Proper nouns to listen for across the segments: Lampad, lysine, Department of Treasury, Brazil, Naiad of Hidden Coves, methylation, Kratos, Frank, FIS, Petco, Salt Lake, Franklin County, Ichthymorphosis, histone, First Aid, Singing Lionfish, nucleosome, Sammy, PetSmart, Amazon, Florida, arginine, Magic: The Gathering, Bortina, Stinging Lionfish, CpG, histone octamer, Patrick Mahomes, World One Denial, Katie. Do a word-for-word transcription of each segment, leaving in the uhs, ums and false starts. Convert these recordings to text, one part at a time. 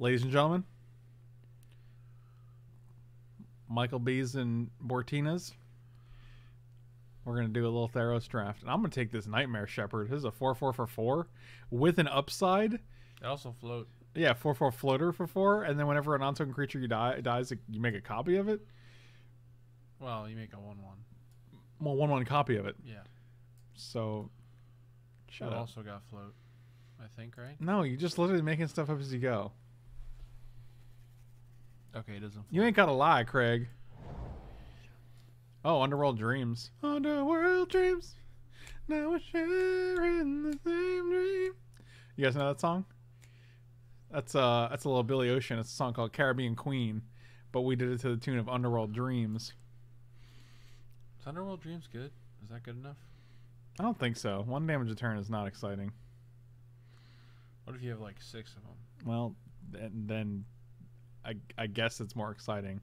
ladies and gentlemen, Michael B's and Bortina's. We're going to do a little Theros draft. And I'm going to take this Nightmare Shepherd. This is a four four for four with an upside. It also float. Yeah, four four floater for four. And then whenever a non-token creature you die, dies, you make a copy of it. Well, you make a one one. Well, one one copy of it. Yeah. So, shut up. It also got float, I think, right? No, you're just literally making stuff up as you go. Okay, it doesn't float. You ain't got to lie, Craig. Oh, Underworld Dreams. Underworld Dreams. Now we're sharing the same dream. You guys know that song? That's uh, that's a little Billy Ocean. It's a song called Caribbean Queen, but we did it to the tune of Underworld Dreams. Is Underworld Dreams good? Is that good enough? I don't think so. One damage a turn is not exciting. What if you have like six of them? Well, then, then I, I guess it's more exciting.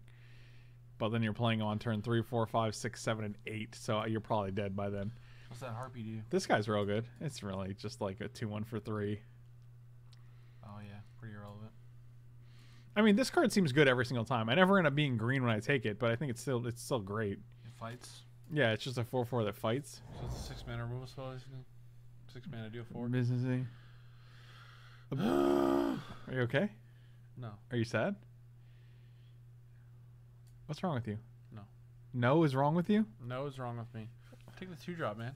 But then you're playing on turn three, four, five, six, seven, and eight, so you're probably dead by then. What's that harpy do? This guy's real good. It's really just like a two one for three. Oh, yeah. Pretty irrelevant. I mean, this card seems good every single time. I never end up being green when I take it, but I think it's still it's still great. It fights? Yeah, it's just a four four that fights. So it's a six-mana removal spell, isn't it? Six-mana deal four. Businessy. Are you okay? No. Are you sad? What's wrong with you? No. No is wrong with you? No is wrong with me. Take the two drop, man.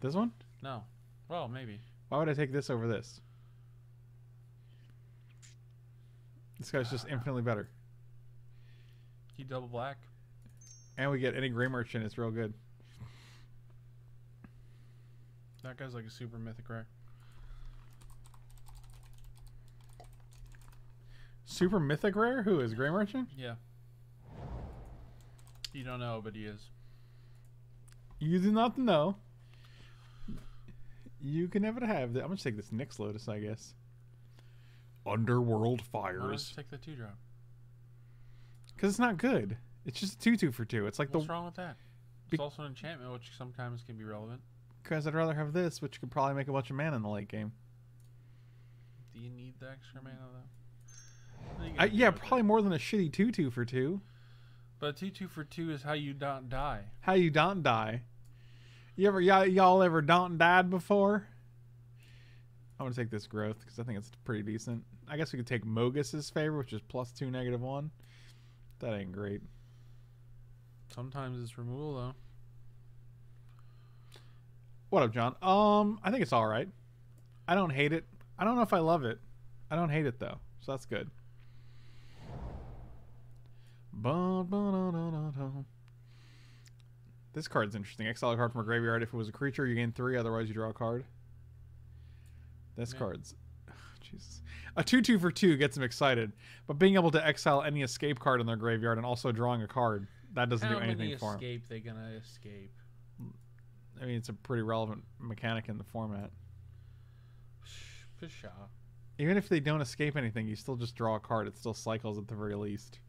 This one? No. Well, maybe. Why would I take this over this? This guy's just infinitely better. He double black. And we get any Gray Merchant. It's real good. That guy's like a super mythic rare. Super mythic rare? Who is Gray Merchant? Yeah. You don't know, but he is. You do not know. You can never have that. I'm going to take this Nyx Lotus, I guess. Underworld Fires. Why don't you take the two drop? Because it's not good. It's just a two two for two. It's like What's the wrong with that? It's also an enchantment, which sometimes can be relevant. Because I'd rather have this, which could probably make a bunch of mana in the late game. Do you need the extra mana, though? I, yeah, probably it. more than a shitty two two for two. But two two for two is how you don't die. How you don't die. You ever y'all ever don't died before? I'm gonna take this growth because I think it's pretty decent. I guess we could take Mogis's Favor, which is plus two negative one. That ain't great. Sometimes it's removal though. What up, John? Um, I think it's all right. I don't hate it. I don't know if I love it. I don't hate it though, so that's good. This card's interesting. Exile a card from a graveyard. If it was a creature, you gain three. Otherwise, you draw a card. This yeah. card's... Oh, Jesus. A two two for two gets them excited. But being able to exile any escape card in their graveyard and also drawing a card, that doesn't How do anything escape, for them. How escape they're going to escape? I mean, it's a pretty relevant mechanic in the format. Pshaw. Even if they don't escape anything, you still just draw a card. It still cycles at the very least.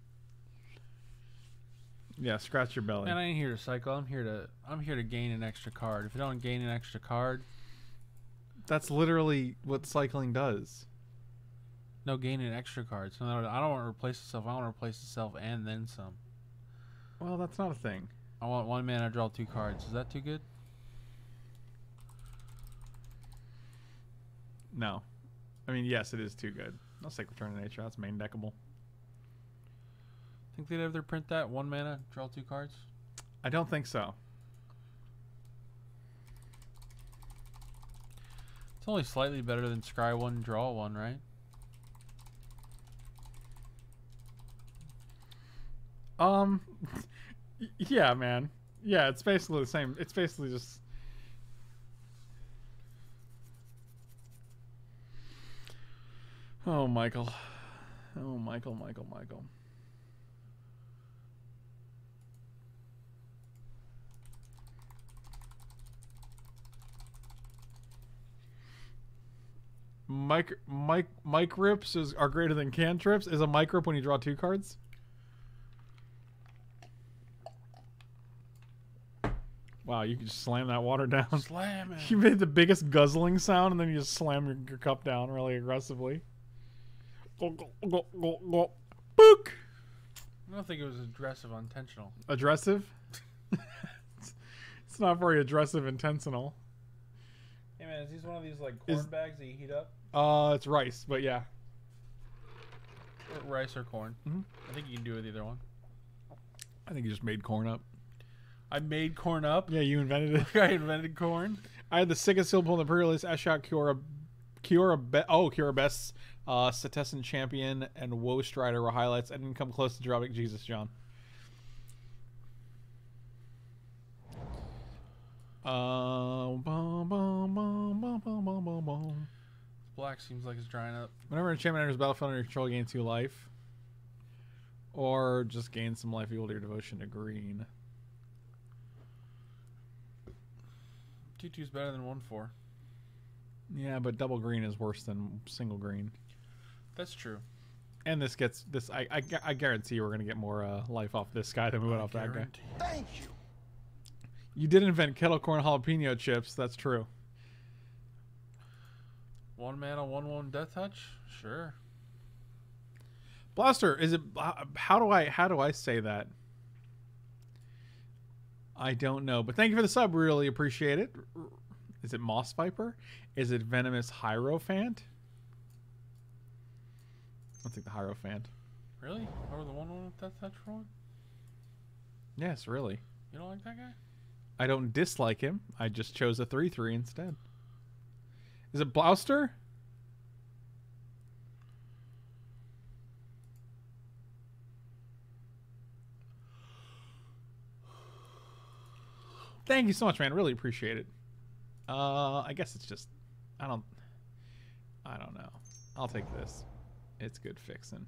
Yeah, scratch your belly. Man, I ain't here to cycle. I'm here to I'm here to gain an extra card. If you don't gain an extra card, that's literally what cycling does. No, gain an extra card. So I don't want to replace itself. I want to replace itself and then some. Well, that's not a thing. I want one man. I draw two cards. Is that too good? No, I mean yes, it is too good. I'll take Return to Nature. That's main deckable. Think they'd ever print that one mana, draw two cards? I don't think so. It's only slightly better than scry one, draw one, right? Um, yeah, man. Yeah, it's basically the same. It's basically just. Oh, Michael. Oh, Michael, Michael, Michael. Mike, Mike, Mike rips is, are greater than cantrips. Is a Mike rip when you draw two cards? Wow, you can just slam that water down. Slam it. You made the biggest guzzling sound, and then you just slam your, your cup down really aggressively. Go, go, go, go, go. Book. I don't think it was aggressive or intentional. Aggressive? It's not very aggressive intentional. Hey man, is this one of these like corn is, bags that you heat up? Uh, it's rice, but yeah. Or rice or corn. Mm-hmm. I think you can do it either one. I think you just made corn up. I made corn up? Yeah, you invented it. I invented corn. I had the sickest syllable in the pre-release. Eshot Kiora, Kiora Be oh, Kiora Best's uh, Setessan Champion and Woe Strider were highlights. I didn't come close to dropping Jesus, John. Uh, boom, boom, boom, boom, boom, boom, boom. Black seems like it's drying up. Whenever an enchantment enters battlefield under control, gain two life. Or just gain some life equal to your devotion to green. two two is better than one four. Yeah, but double green is worse than single green. That's true. And this gets this. I I, I guarantee we're going to get more uh, life off this guy than we went off that guy. Thank you. You did invent kettle corn jalapeno chips. That's true. One mana, one one death touch. Sure. Blaster, is it? How do I? How do I say that? I don't know, but thank you for the sub. Really appreciate it. Is it Moss Viper? Is it Venomous Hierophant? I'll take the Hierophant. Really? Or the one one with Death Touch wrong? Yes, really. You don't like that guy? I don't dislike him. I just chose a three three instead. Is it Blouster? Thank you so much, man. Really appreciate it. Uh, I guess it's just, I don't, I don't know. I'll take this. It's good fixing.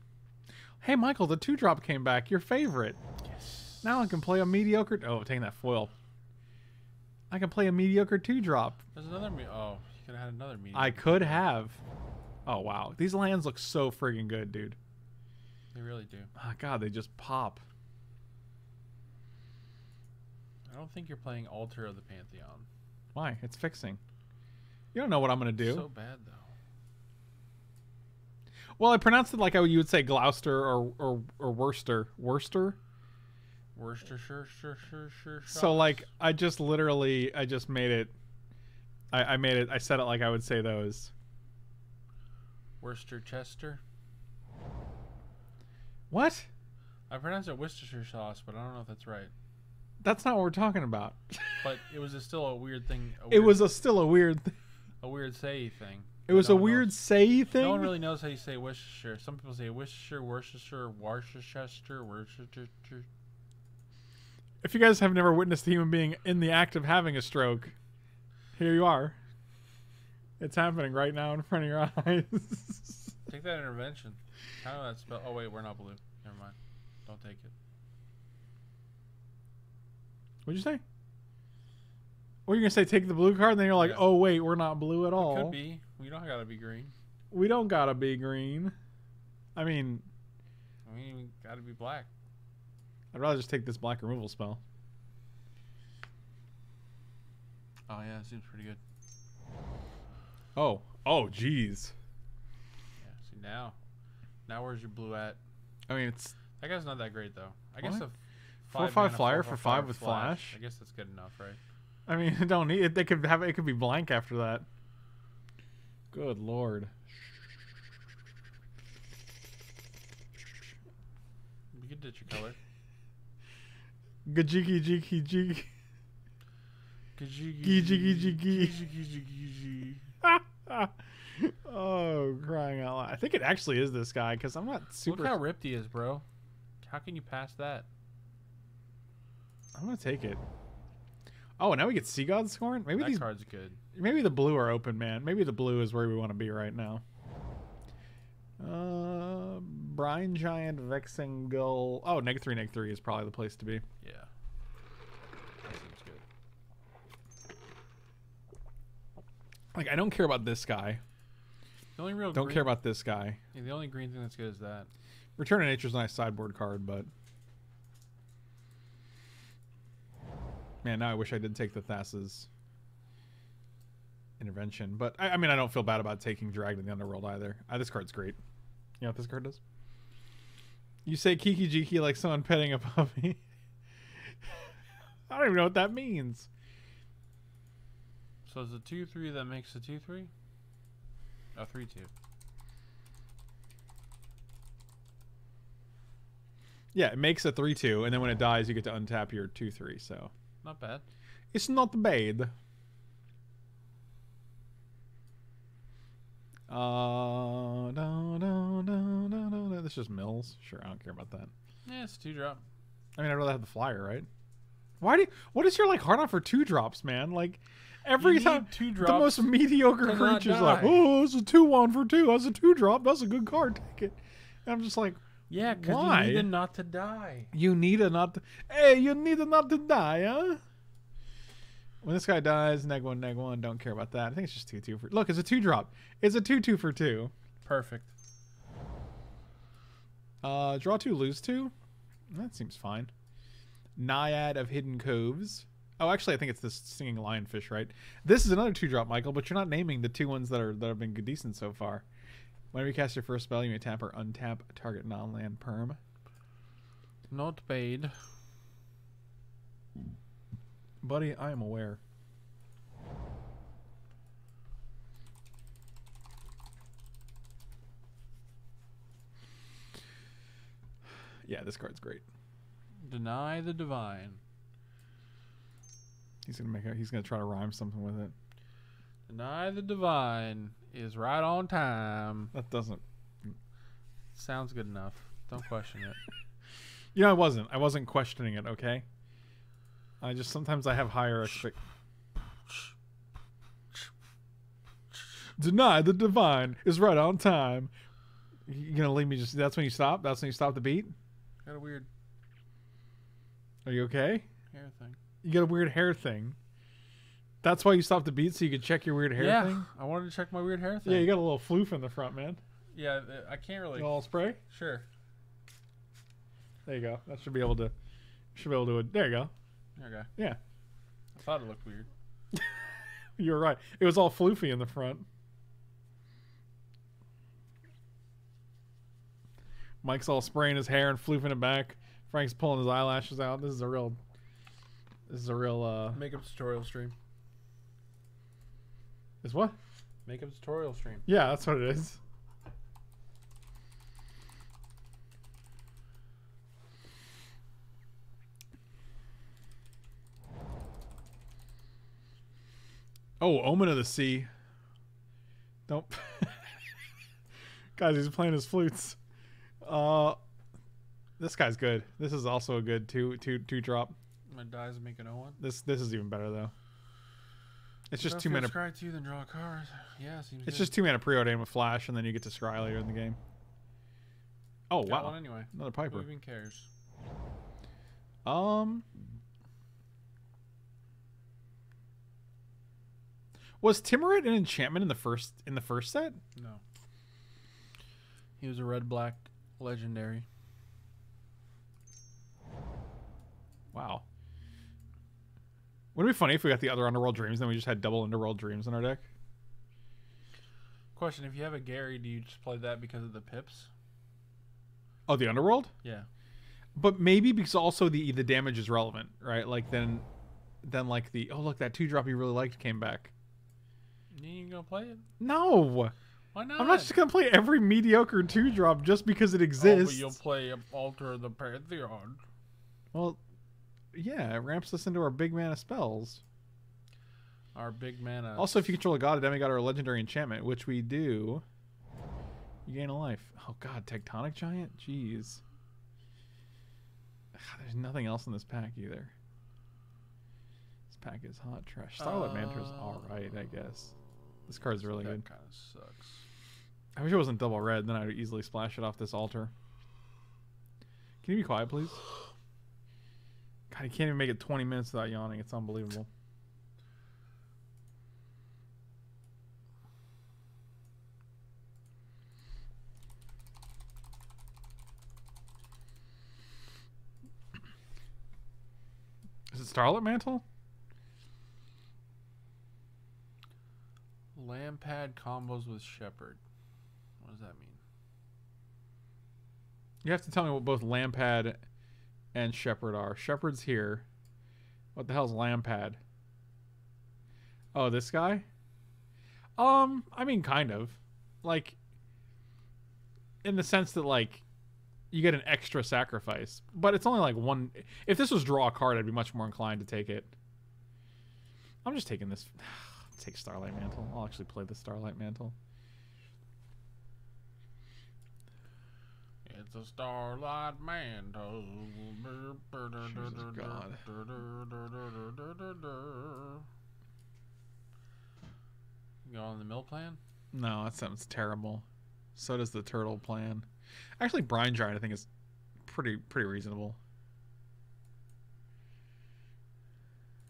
Hey, Michael, the two drop came back. Your favorite. Yes. Now I can play a mediocre. Oh, taking that foil. I can play a mediocre two drop. There's another. Me oh, you could have had another mediocre. I could have. Oh wow, these lands look so friggin' good, dude. They really do. Oh God, they just pop. I don't think you're playing Altar of the Pantheon. Why? It's fixing. You don't know what I'm going to do. So bad, though. Well, I pronounced it like I, you would say Gloucester or, or, or Worcester. Worcester? Worcestershire. Sure, sure, sure, so, like, I just literally, I just made it. I, I made it. I said it like I would say those. Worcester Chester. What? I pronounced it Worcestershire sauce, but I don't know if that's right. That's not what we're talking about. But it was a still a weird thing. A weird, it was a still a weird, th a weird say thing. It was no a weird knows. say thing. No one really knows how you say Worcestershire. Some people say Worcestershire, Worcestershire, Worcestershire, Worcestershire. If you guys have never witnessed a human being in the act of having a stroke, here you are. It's happening right now in front of your eyes. Take that intervention. How do that spell? Oh wait, we're not blue. Never mind. Don't take it. What'd you say? Or you're going to say take the blue card, and then you're like, yeah. Oh, wait, we're not blue at all. It could be. We don't got to be green. We don't got to be green. I mean... We ain't even got to be black. I'd rather just take this black removal spell. Oh, yeah, it seems pretty good. Oh. Oh, jeez. Yeah, see, now. Now where's your blue at? I mean, it's... That guy's not that great, though. I what? guess the... Four five, five flyer four, four, for five, five with flash. flash. I guess that's good enough, right? I mean, it don't need it. They could have it. Could be blank after that. Good lord. You can ditch your color. Gajiki jiki jiki. Gajiki jiki jiki jiki. Oh, crying out loud! I think it actually is this guy because I'm not super. Look how ripped he is, bro. How can you pass that? I'm gonna take it. Oh, now we get Sea God scoring. Maybe that these card's good. Maybe the blue are open, man. Maybe the blue is where we want to be right now. Uh, Brine Giant, Vexing Gull. Oh, negative three, negative three is probably the place to be. Yeah, that seems good. Like I don't care about this guy. The only real don't green... care about this guy. Yeah, the only green thing that's good is that. Return of Nature's a nice sideboard card, but. Man, now I wish I did take the Thassa's intervention. But, I, I mean, I don't feel bad about taking Dragon in the Underworld either. Uh, this card's great. You know what this card does? You say Kiki Jiki like someone petting a puppy. I don't even know what that means. So it's a two three that makes a two three? A three two. Yeah, it makes a three two, and then when it dies, you get to untap your two three, so... Not bad. It's not bad. Uh, no, no, no, no, no, no. This is just mills. Sure, I don't care about that. Yeah, it's two drop. I mean, I'd rather have the flyer, right? Why do you, what is your like hard on for two drops, man? Like every time two drops, the most mediocre creature's like, oh, it's a two one for two. That's a two drop. That's a good card. Take it. And I'm just like, yeah, because you need it not to die. You need it not. To, hey, you need it not to die, huh? When this guy dies, neg one, neg one. Don't care about that. I think it's just two two for. Look, it's a two drop. It's a two two for two. Perfect. Uh, draw two, lose two. That seems fine. Naiad of Hidden Coves. Oh, actually, I think it's this Singing Lionfish, right? This is another two drop, Michael. But you're not naming the two ones that are that have been good, decent so far. Whenever you cast your first spell, you may tap or untap target non-land perm. Not paid. Buddy, I am aware. Yeah, this card's great. Deny the Divine. He's gonna make a, he's gonna try to rhyme something with it. Deny the Divine is right on time. That doesn't sounds good enough. Don't question it. You know, I wasn't. I wasn't questioning it. Okay. I just sometimes I have higher expect. Deny the Divine is right on time. You gonna leave me just? That's when you stop. That's when you stop the beat. Got a weird. Are you okay? Hair thing. You got a weird hair thing. That's why you stopped the beat so you could check your weird hair yeah, thing. Yeah, I wanted to check my weird hair thing. Yeah, you got a little floof in the front, man. Yeah, I can't really. You all spray. Sure. There you go. That should be able to. Should be able to do it. There you go. Okay. Yeah. I thought it looked weird. You're right. It was all floofy in the front. Mike's all spraying his hair and floofing it back. Frank's pulling his eyelashes out. This is a real This is a real uh makeup tutorial stream. Is what? Makeup tutorial stream. Yeah, that's what it is. Oh, Omen of the Sea. Don't. Guys, he's playing his flutes. Uh, this guy's good. This is also a good two, two, two drop. My dies make an oh one. This, this is even better though. It's just so two mana. Scry two, then draw a card. Yeah, seems. It's good. Just two mana preordain with flash, and then you get to scry later in the game. Oh got wow! One anyway. Another Piper. Who even cares? Um. Was Timoret an enchantment in the first in the first set? No. He was a red black legendary. Wow. Wouldn't it be funny if we got the other Underworld Dreams and then we just had double Underworld Dreams in our deck? Question: if you have a Gary, do you just play that because of the pips? Oh, the Underworld? Yeah. But maybe because also the the damage is relevant, right? Like then, then like the oh look that two drop you really liked came back. You ain't gonna play it? No. Why not? I'm not just gonna play every mediocre two drop just because it exists. Oh, but you'll play Altar of the Pantheon. Well, yeah, it ramps us into our big mana spells. Our big mana. Also, if you control a god, a demigod, or a legendary enchantment, which we do, you gain a life. Oh god, Tectonic Giant? Jeez. Ugh, there's nothing else in this pack either. This pack is hot trash. Starlit Mantle is alright, I guess. This card's really that good. That kind of sucks. I wish it wasn't double red, then I would easily splash it off this altar. Can you be quiet, please? God, you can't even make it twenty minutes without yawning. It's unbelievable. Is it Starlit Mantle? Lampad combos with Shepherd. What does that mean? You have to tell me what both Lampad and Shepherd are. Shepherd's here. What the hell's Lampad? Oh, this guy? Um, I mean, kind of. Like, in the sense that, like, you get an extra sacrifice. But it's only, like, one... If this was draw a card, I'd be much more inclined to take it. I'm just taking this... Take Starlit Mantle. I'll actually play the Starlit Mantle. It's a Starlit Mantle. Jesus God. You go on the mill plan? No, that sounds terrible. So does the turtle plan. Actually, brine giant I think is pretty pretty reasonable.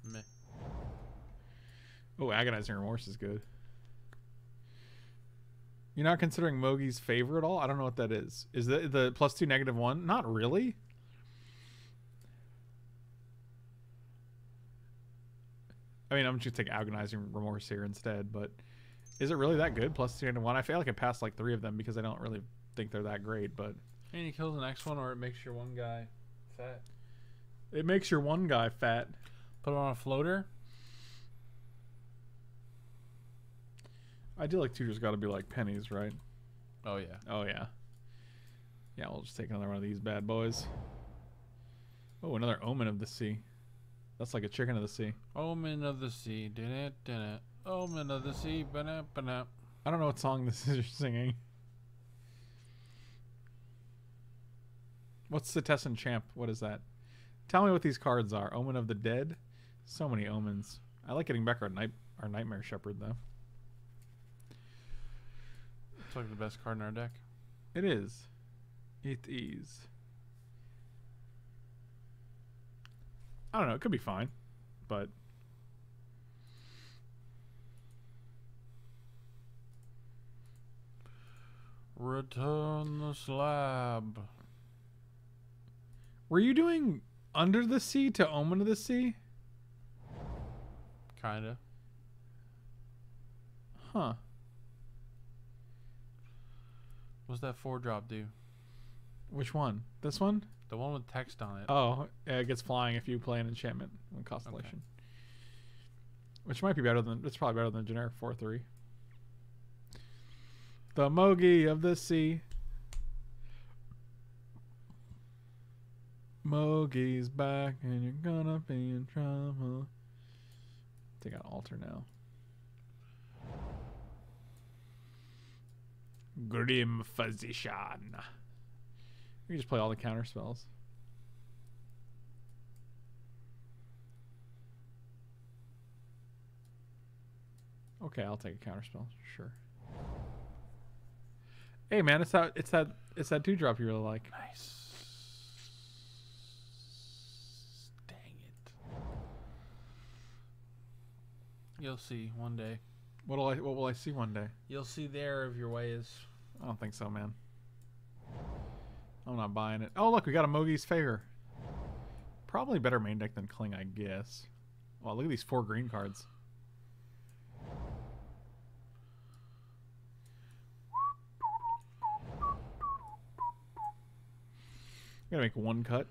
Meh. Oh, Agonizing Remorse is good. You're not considering Mogis's Favor at all? I don't know what that is. Is that the plus two, negative one? Not really. I mean, I'm just going to take Agonizing Remorse here instead, but is it really that good? Plus two, negative one? I feel like I passed like three of them because I don't really think they're that great, but... And you kill the next one or it makes your one guy fat. It makes your one guy fat. Put it on a floater. Idyllic tutor's got to be like pennies, right? Oh, yeah. Oh, yeah. Yeah, we'll just take another one of these bad boys. Oh, another Omen of the Sea. That's like a chicken of the sea. Omen of the Sea. Did it, did it. Omen of the Sea. Ba-na, ba-na. I don't know what song this is you're singing. What's Cetessan Champ? What is that? Tell me what these cards are. Omen of the Dead? So many omens. I like getting back our, night our Nightmare Shepherd, though. It's like the best card in our deck. It is. It is. I don't know. It could be fine, but return the slab. Were you doing Under the Sea to Omen of the Sea? Kinda. Huh. What's that four drop do? Which one? This one? The one with text on it. Oh, it gets flying if you play an enchantment in Constellation. Okay. Which might be better than... It's probably better than generic four three. The Mogi of the Sea. Mogi's back and you're gonna be in trouble. I think I'll alter now. Grim Physician. You can just play all the counter spells. Okay, I'll take a counter spell. Sure. Hey man, it's that it's that it's that two drop you really like. Nice. Dang it. You'll see one day. What'll I what will I see one day? You'll see there if your way is. I don't think so, man. I'm not buying it. Oh, look, we got a Mogis's Favor. Probably better main deck than Kling, I guess. Wow, look at these four green cards. I'm gonna make one cut.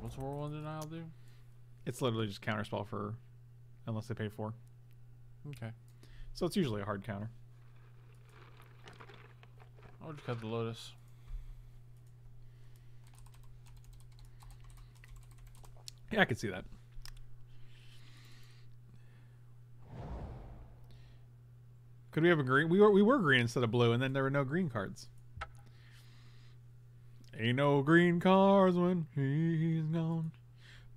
What's World One Denial do? It's literally just counterspell for... Unless they pay four. Okay. So it's usually a hard counter. I'll just cut the Lotus. Yeah, I could see that. Could we have a green? We were, we were green instead of blue, and then there were no green cards. Ain't no green cards when he's gone.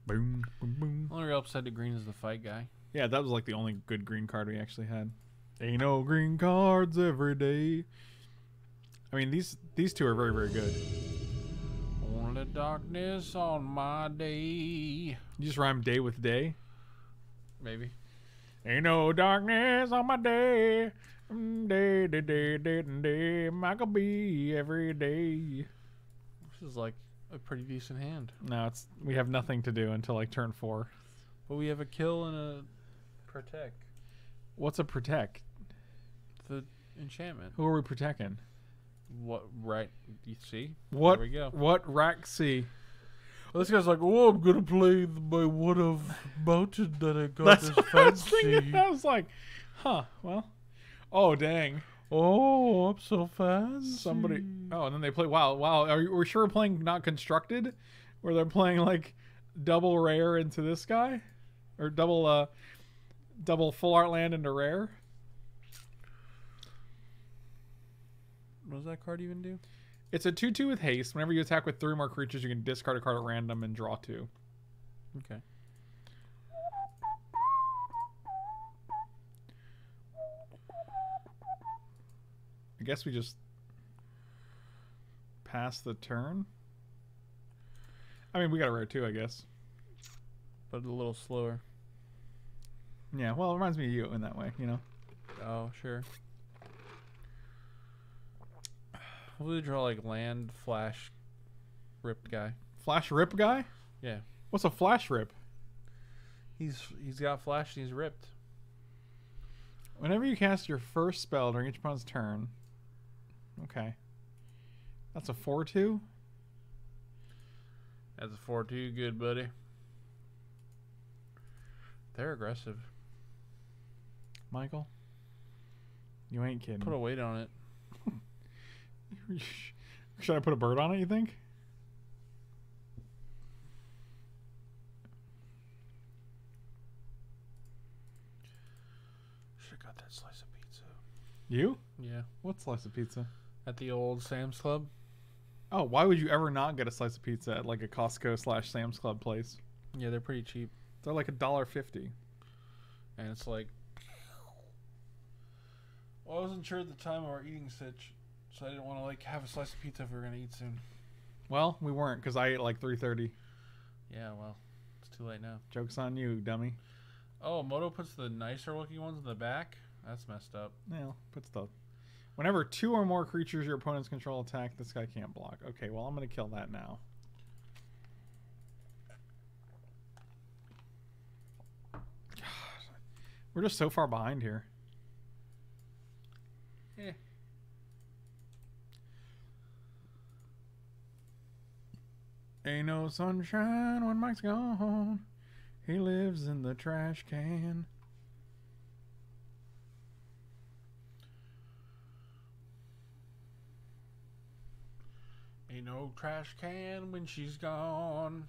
Boom, boom, boom. Only real upside to green is the fight guy. Yeah, that was like the only good green card we actually had. Ain't no green cards every day. I mean, these these two are very, very good. Only darkness on my day. You just rhyme day with day? Maybe. Ain't no darkness on my day. Day, day, day, day, day. Michael B every day. This is like a pretty decent hand. No, it's we have nothing to do until like turn four. But we have a kill and a protect. What's a protect? The enchantment. Who are we protecting? What rack? You see? What? There we go. What rack? See. Well, this guy's like, oh, I'm gonna play my wood of mountain that I got. That's this what fancy. I was thinking. I was like, huh? Well, oh dang. Oh, I'm so fast. Somebody. Oh, and then they play. Wow, wow. Are you, we're sure playing Not Constructed, where they're playing like double rare into this guy, or double uh, double full art land into rare. What does that card even do? It's a two two with haste. Whenever you attack with three or more creatures, you can discard a card at random and draw two. Okay. I guess we just pass the turn. I mean, we got a rare two, I guess. But a little slower. Yeah, well, it reminds me of you in that way, you know? Oh, sure. Hopefully draw like land, flash, rip guy. Flash rip guy? Yeah. What's a flash rip? He's he's got flash and he's ripped. Whenever you cast your first spell during each opponent's turn. Okay. That's a four two? That's a four two. Good, buddy. They're aggressive. Michael? You ain't kidding. Put a weight on it. Should I put a bird on it, you think? Should have got that slice of pizza. You? Yeah. What slice of pizza? At the old Sam's Club. Oh, why would you ever not get a slice of pizza at like a Costco slash Sam's Club place? Yeah, they're pretty cheap. They're like a dollar fifty. And it's like, well, I wasn't sure at the time of our eating sitch, so I didn't want to like have a slice of pizza if we were gonna eat soon. Well, we weren't, because I ate like three thirty. Yeah, well, it's too late now. Joke's on you, dummy. Oh, Moto puts the nicer looking ones in the back. That's messed up. Yeah, puts the. Whenever two or more creatures your opponents control attack, this guy can't block. Okay, well, I'm gonna kill that now. God, we're just so far behind here. Eh. Ain't no sunshine when Mike's gone. He lives in the trash can. Ain't no trash can when she's gone.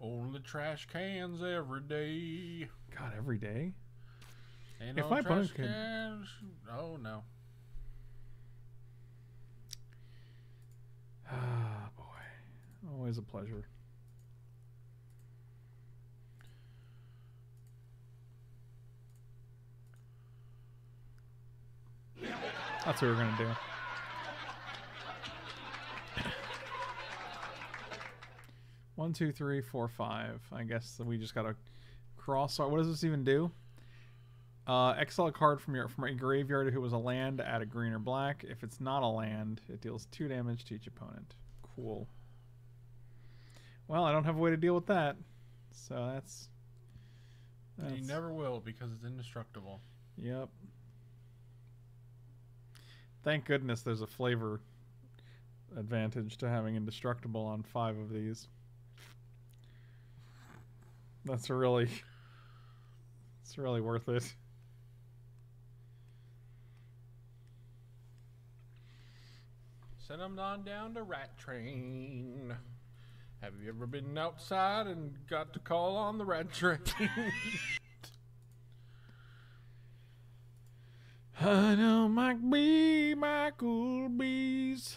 Only trash cans every day. God, every day? Ain't if no my trash cans. Could... Oh, no. Ah, boy. Always a pleasure. That's what we're gonna do. One, two, three, four, five. I guess we just gotta cross. What does this even do? Uh, exile a card from your from a graveyard if it was a land. Add a green or black. If it's not a land, it deals two damage to each opponent. Cool. Well, I don't have a way to deal with that, so that's. that's you never will, because it's indestructible. Yep. Thank goodness there's a flavor advantage to having indestructible on five of these. That's really, it's really worth it. Send them on down to Rat Train. Have you ever been outside and got to call on the Rat Train? I know Mike B, Michael B's.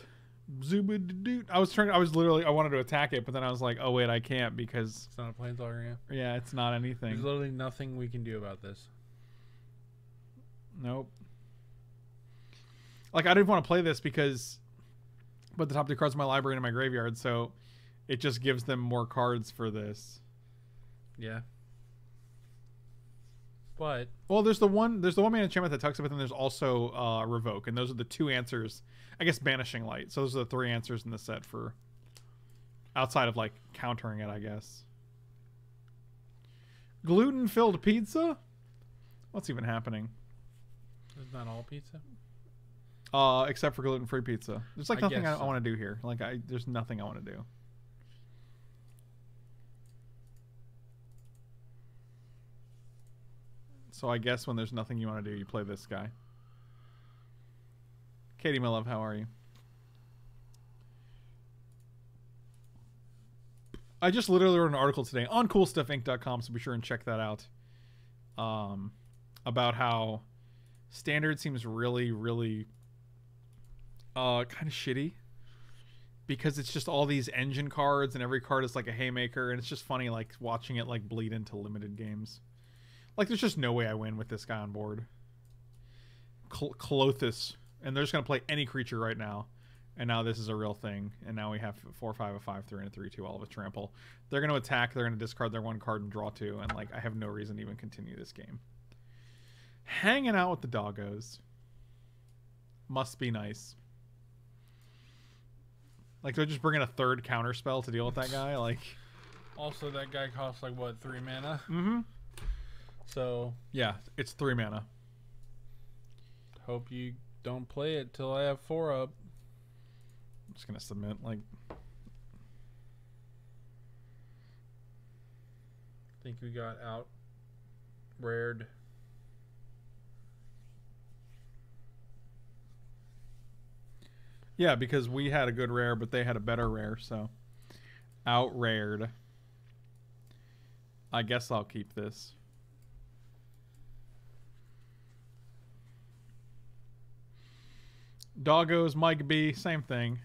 Zoobadoot. I was trying. I was literally. I wanted to attack it, but then I was like, "Oh wait, I can't because it's not a planeswalker." Yeah. yeah, it's not anything. There's literally nothing we can do about this. Nope. Like I didn't want to play this because, but the top two cards of my library and my graveyard, so it just gives them more cards for this. Yeah. But well, there's the one. There's the one man enchantment that tucks it, but then there's also uh, revoke, and those are the two answers. I guess banishing light. So those are the three answers in the set for outside of like countering it, I guess. Gluten-filled pizza? What's even happening? Isn't that all pizza? Uh, except for gluten-free pizza. There's like nothing I, I, so. I want to do here. Like I, there's nothing I want to do. So I guess when there's nothing you want to do, you play this guy. Katie, my love, how are you? I just literally wrote an article today on cool stuff inc dot com, so be sure and check that out. Um, about how standard seems really, really uh, kind of shitty. Because it's just all these engine cards, and every card is like a haymaker, and it's just funny like watching it like bleed into limited games. Like, there's just no way I win with this guy on board. Cl Clothus. And they're just going to play any creature right now. And now this is a real thing. And now we have four, five, a five, three, and a three, two, all of a trample. They're going to attack. They're going to discard their one card and draw two. And, like, I have no reason to even continue this game. Hanging out with the doggos. Must be nice. Like, they're just bringing a third counterspell to deal with that guy. Like, also, that guy costs, like, what, three mana? Mm-hmm. So yeah, it's three mana. Hope you don't play it till I have four up. I'm just gonna submit. Like, I think we got out rared. Yeah, because we had a good rare, but they had a better rare, so out rared. I guess I'll keep this. Doggos, Mike B, same thing.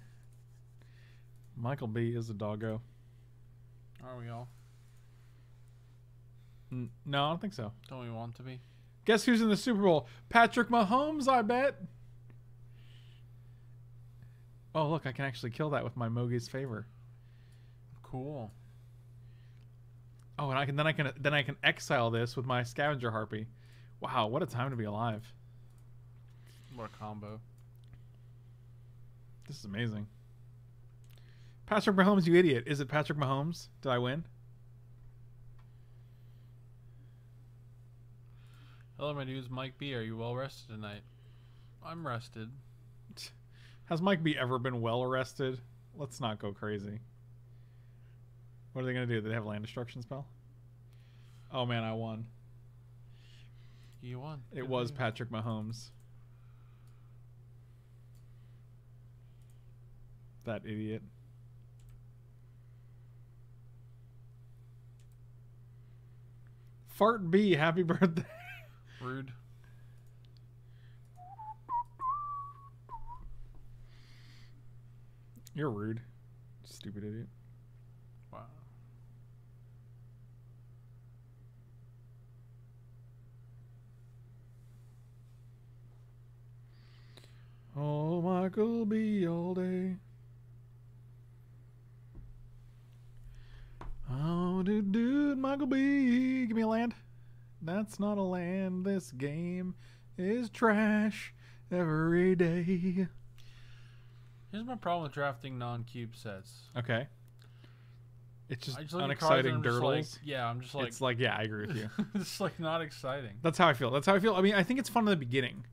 Michael B is a doggo. Are we all? N no, I don't think so. Don't we want to be? Guess who's in the Super Bowl? Patrick Mahomes, I bet. Oh, look, I can actually kill that with my Mogis's Favor. Cool. Oh, and I can then I can then I can exile this with my Scavenger Harpy. Wow, what a time to be alive. What a combo. This is amazing. Patrick Mahomes, you idiot. Is it Patrick Mahomes? Did I win? Hello, my dudes. Mike B, are you well rested tonight? I'm rested. Has Mike B ever been well rested? Let's not go crazy. What are they going to do? Do they have a land destruction spell? Oh, man, I won. You won. It Good was Patrick Mahomes. That idiot. Fart B, happy birthday. Rude. You're rude. Stupid idiot. Wow. Oh, Michael B all day. Oh, dude, dude, Michael B. Give me a land. That's not a land. This game is trash every day. Here's my problem with drafting non-cube sets. Okay. It's just, just unexciting dirtles. Like, yeah, I'm just like... It's like, yeah, I agree with you. It's like not exciting. That's how I feel. That's how I feel. I mean, I think it's fun in the beginning.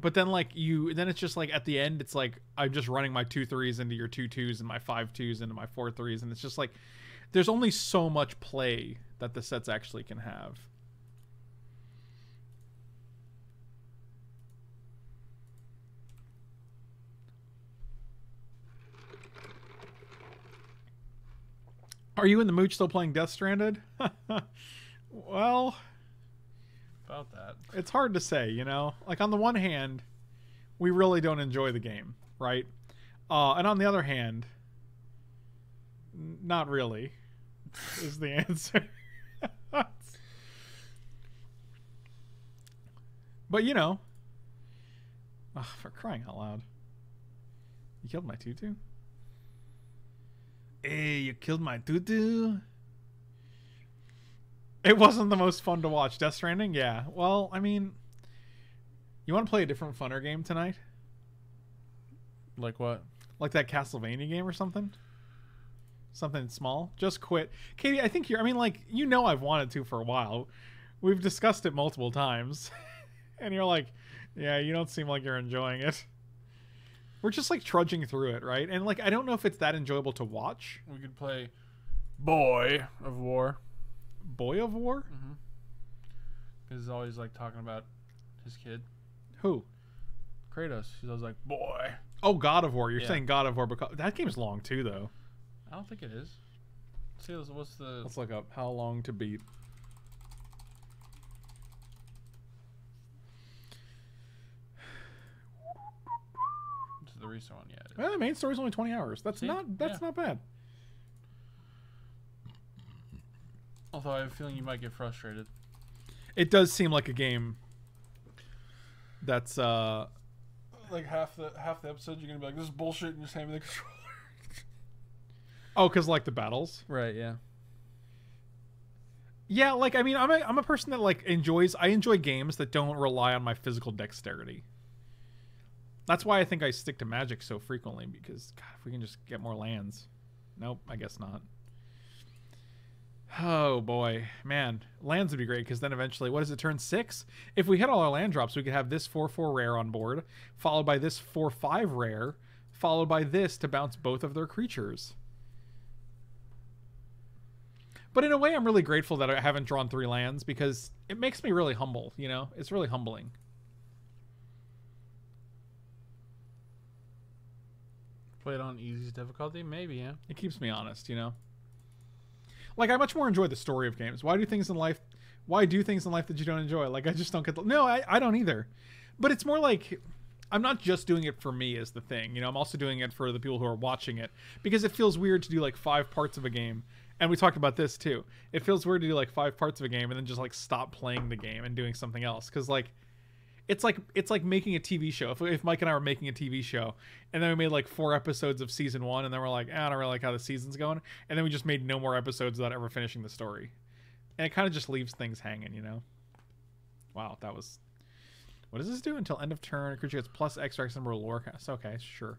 But then, like, you... Then it's just, like, at the end, it's, like, I'm just running my two threes into your two twos and my five twos into my four threes. And it's just, like, there's only so much play that the sets actually can have. Are you in the mooch still playing Death Stranded? Well... about that. It's hard to say, you know? Like, on the one hand, we really don't enjoy the game, right? Uh, and on the other hand, not really is the answer. But, you know, oh, for crying out loud. You killed my tutu? Hey, you killed my tutu? It wasn't the most fun to watch. Death Stranding? Yeah. Well, I mean, you want to play a different funner game tonight? Like what? Like that Castlevania game or something? Something small? Just quit. Katie, I think you're... I mean, like, you know I've wanted to for a while. We've discussed it multiple times. And you're like, yeah, you don't seem like you're enjoying it. We're just like trudging through it, right? And like, I don't know if it's that enjoyable to watch. We could play Boy of War. Boy of War? Mm-hmm. Because he's always like talking about his kid. Who? Kratos. He's always like, boy. Oh, God of War. You're yeah. saying God of War. Because that game's long too, though. I don't think it is. Let's see, what's the... Let's look up how long to beat. The recent one yet. Well, the main story's only twenty hours. That's See? not that's yeah. not bad. Although I have a feeling you might get frustrated. It does seem like a game that's uh like half the half the episode you're gonna be like, this is bullshit, and just hand me the controller. Oh, because like the battles. Right, yeah. Yeah, like I mean I'm a I'm a person that like enjoys I enjoy games that don't rely on my physical dexterity. That's why I think I stick to Magic so frequently, because God, if we can just get more lands. Nope, I guess not. Oh boy, man, lands would be great, because then eventually, what is it, turn six? If we hit all our land drops, we could have this four four rare on board, followed by this four five rare, followed by this to bounce both of their creatures. But in a way, I'm really grateful that I haven't drawn three lands, because it makes me really humble, you know? It's really humbling. Play it on easiest difficulty, maybe. Yeah, it keeps me honest, you know. Like I much more enjoy the story of games. Why do things in life? Why do things in life that you don't enjoy? Like I just don't get. The, no, I, I don't either. But it's more like I'm not just doing it for me as the thing, you know. I'm also doing it for the people who are watching it, because it feels weird to do like five parts of a game. And we talked about this too. It feels weird to do like five parts of a game and then just like stop playing the game and doing something else, because like. It's like it's like making a T V show. If, if Mike and I were making a T V show, and then we made like four episodes of season one, and then we're like, ah, I don't really like how the season's going, and then we just made no more episodes without ever finishing the story, and it kind of just leaves things hanging, you know. Wow, that was. What does this do until end of turn? A creature gets plus X or X number of lore costs. Okay, sure.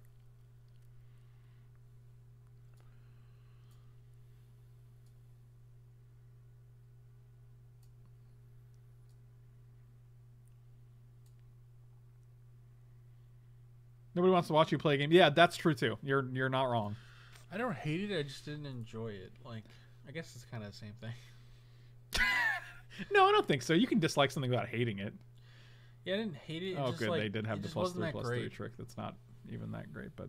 Nobody wants to watch you play a game. Yeah, that's true too. You're you're not wrong. I don't hate it. I just didn't enjoy it. Like, I guess it's kind of the same thing. No, I don't think so. You can dislike something without hating it. Yeah, I didn't hate it. it oh, just, good. Like, they did have the plus three plus great. three trick. That's not even that great, but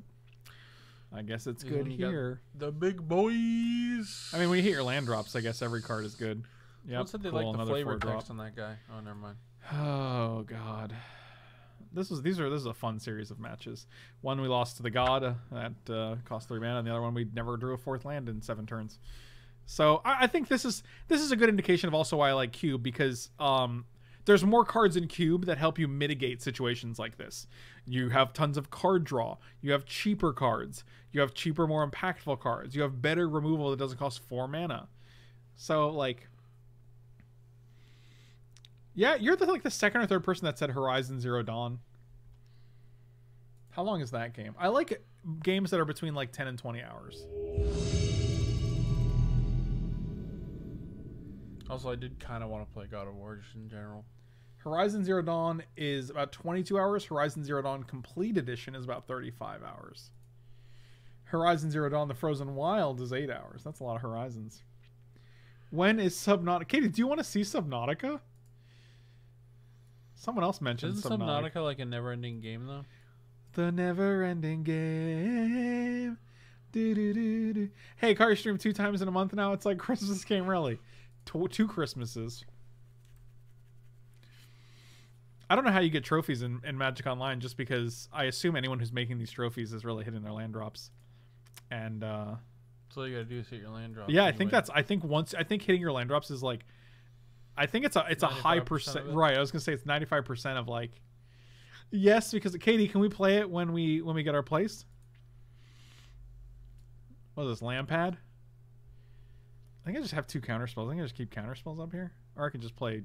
I guess it's even good here. The big boys. I mean, when you hit your land drops, I guess every card is good. Yeah. Said they like the flavor text on that guy. Oh, never mind. Oh God. This was these are this is a fun series of matches. One we lost to the god that uh, cost three mana, and the other one we never drew a fourth land in seven turns. So I, I think this is this is a good indication of also why I like Cube, because um, there's more cards in Cube that help you mitigate situations like this. You have tons of card draw. You have cheaper cards. You have cheaper, more impactful cards. You have better removal that doesn't cost four mana. So like. Yeah, you're the, like the second or third person that said Horizon Zero Dawn. How long is that game? I like games that are between like ten and twenty hours. Also, I did kind of want to play God of War just in general. Horizon Zero Dawn is about twenty-two hours. Horizon Zero Dawn Complete Edition is about thirty-five hours. Horizon Zero Dawn The Frozen Wild is eight hours. That's a lot of Horizons. When is Subnautica? Katie, do you want to see Subnautica? Someone else mentioned Isn't Subnautica. Subnautica like a never-ending game, though? The never-ending game. Do, do, do, do. Hey, Kari streamed two times in a month now. It's like Christmas game, really. Two, two Christmases. I don't know how you get trophies in, in Magic Online, just because I assume anyone who's making these trophies is really hitting their land drops. And, uh... so all you gotta do is hit your land drops. Yeah, anyway. I think that's... I think once... I think hitting your land drops is like... I think it's a it's a high percent, right? I was gonna say it's ninety-five percent of like, yes, because Katie, can we play it when we when we get our place? What is this, Lampad? I think I just have two counter spells. I think I just keep counter spells up here, or I can just play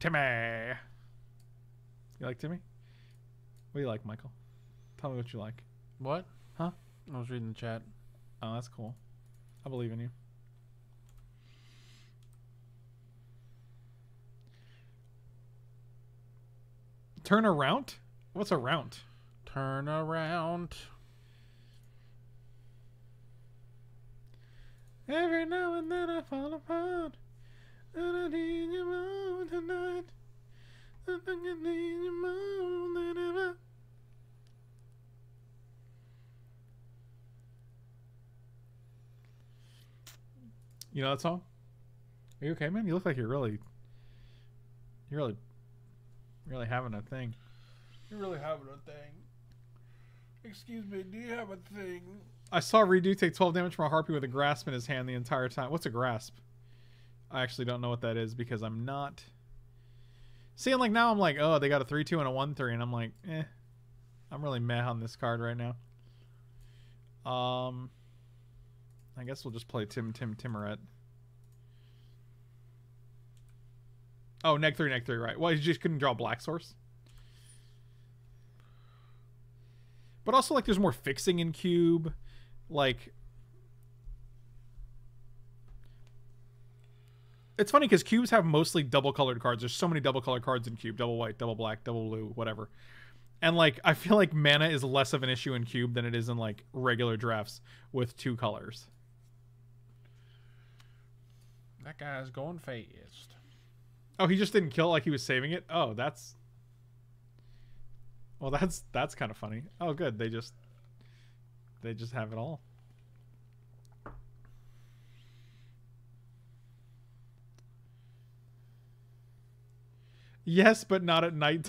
Timmy. You like Timmy? What do you like, Michael? Tell me what you like. What? Huh? I was reading the chat. Oh, that's cool. I believe in you. Turn around? What's around? Turn around. Every now and then I fall apart. And I need you more tonight. And I need you more than ever. You know that song? Are you okay, man? You look like you're really... You're really... Really having a thing. You're really having a thing. Excuse me, do you have a thing? I saw Redo take twelve damage from a harpy with a grasp in his hand the entire time. What's a grasp? I actually don't know what that is because I'm not... See, and like now I'm like, oh, they got a three two and a one three, and I'm like, eh. I'm really meh on this card right now. Um... I guess we'll just play Tim Tim Timoret. Oh, neg three, neg three, right. Well, you just couldn't draw Black Source. But also, like, there's more fixing in cube. Like... It's funny, because cubes have mostly double-colored cards. There's so many double-colored cards in cube. Double white, double black, double blue, whatever. And, like, I feel like mana is less of an issue in cube than it is in, like, regular drafts with two colors. That guy's going fast. Oh, he just didn't kill like he was saving it? Oh, that's... Well, that's that's kind of funny. Oh, good. They just... They just have it all. Yes, but not at night.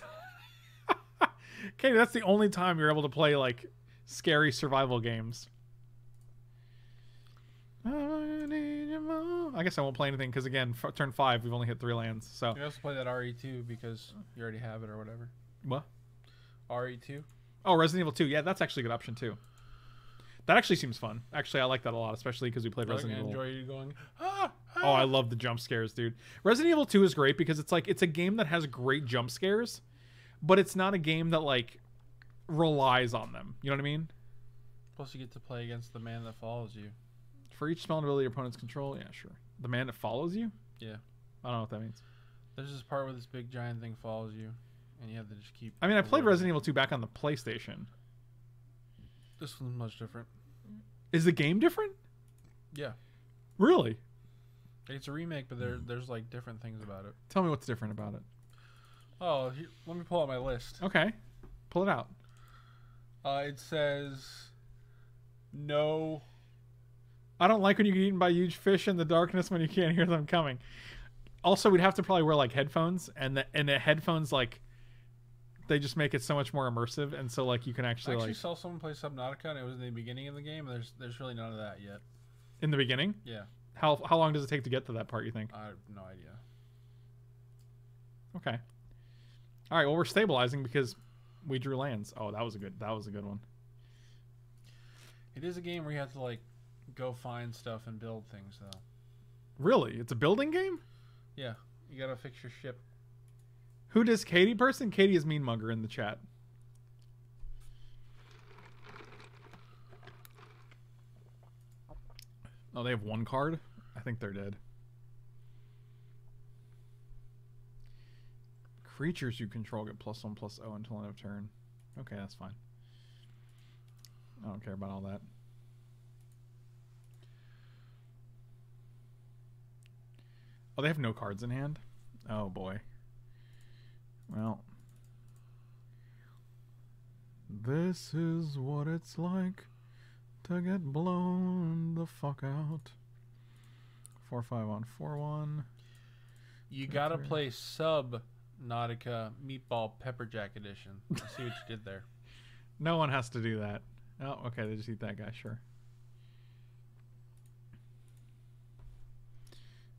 Okay, that's the only time you're able to play, like, scary survival games. I guess I won't play anything because, again, f turn five, we've only hit three lands. So you also play that R E two because you already have it or whatever. What? R E two. Oh, Resident Evil two. Yeah, that's actually a good option, too. That actually seems fun. Actually, I like that a lot, especially because we played You're Resident Evil. Enjoy you going, ah, ah. Oh, I love the jump scares, dude. Resident Evil two is great because it's like it's a game that has great jump scares, but it's not a game that, like, relies on them. You know what I mean? Plus, you get to play against the man that follows you. For each spell and ability your opponent's control, yeah, sure. The man that follows you? Yeah. I don't know what that means. There's this part where this big giant thing follows you, and you have to just keep... I mean, I played Resident Evil two back on the PlayStation. This one's much different. Is the game different? Yeah. Really? It's a remake, but there, there's, like, different things about it. Tell me what's different about it. Oh, here, let me pull out my list. Okay. Pull it out. Uh, it says... No... I don't like when you get eaten by huge fish in the darkness when you can't hear them coming. Also, we'd have to probably wear like headphones, and the and the headphones like they just make it so much more immersive, and so like you can actually. I actually like, saw someone play Subnautica, and it was in the beginning of the game. And there's there's really none of that yet. In the beginning? Yeah. How how long does it take to get to that part? You think? I have no idea. Okay. All right. Well, we're stabilizing because we drew lands. Oh, that was a good that was a good one. It is a game where you have to like. Go find stuff and build things, though. Really? It's a building game? Yeah. You gotta fix your ship. Who does Katie person? Katie is Mean Mugger in the chat. Oh, they have one card? I think they're dead. Creatures you control get plus one, plus oh until end of turn. Okay, that's fine. I don't care about all that. Oh, they have no cards in hand? Oh, boy. Well. This is what it's like to get blown the fuck out. four five on four one. You got to play Subnautica Meatball Pepper Jack Edition. I see what you did there. No one has to do that. Oh, okay. They just eat that guy. Sure.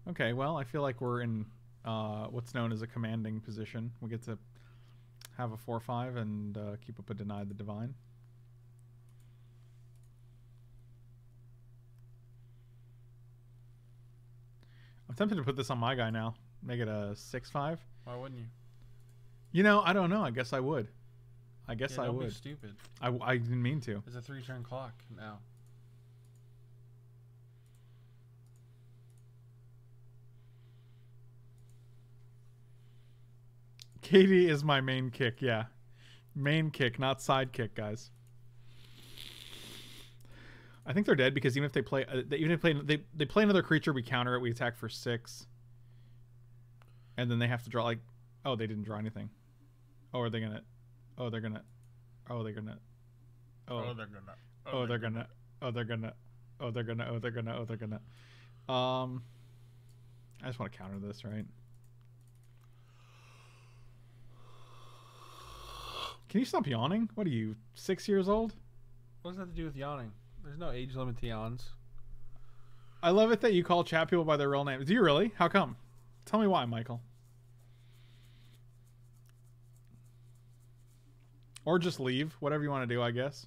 Okay, well, I feel like we're in uh, what's known as a commanding position. We get to have a four five and uh, keep up a Deny the Divine. I'm tempted to put this on my guy now. Make it a six five. Why wouldn't you? You know, I don't know. I guess I would. I guess yeah, I don't would. Be stupid. I, I didn't mean to. It's a three-turn clock now. Katie is my main kick, yeah. Main kick, not side kick, guys. I think they're dead because even if they play, uh, they, even if they play, they they play another creature, we counter it, we attack for six, and then they have to draw. Like, oh, they didn't draw anything. Oh, are they gonna? Oh, they're gonna. Oh, they're gonna. Oh, they're gonna. Oh, they're gonna. Oh, they're gonna. Oh, they're gonna. Oh, they're gonna. Oh, they're gonna. Um, I just want to counter this, right? Can you stop yawning? What are you, six years old? What does that have to do with yawning? There's no age limit to yawns. I love it that you call chat people by their real names. Do you really? How come? Tell me why, Michael. Or just leave. Whatever you want to do, I guess.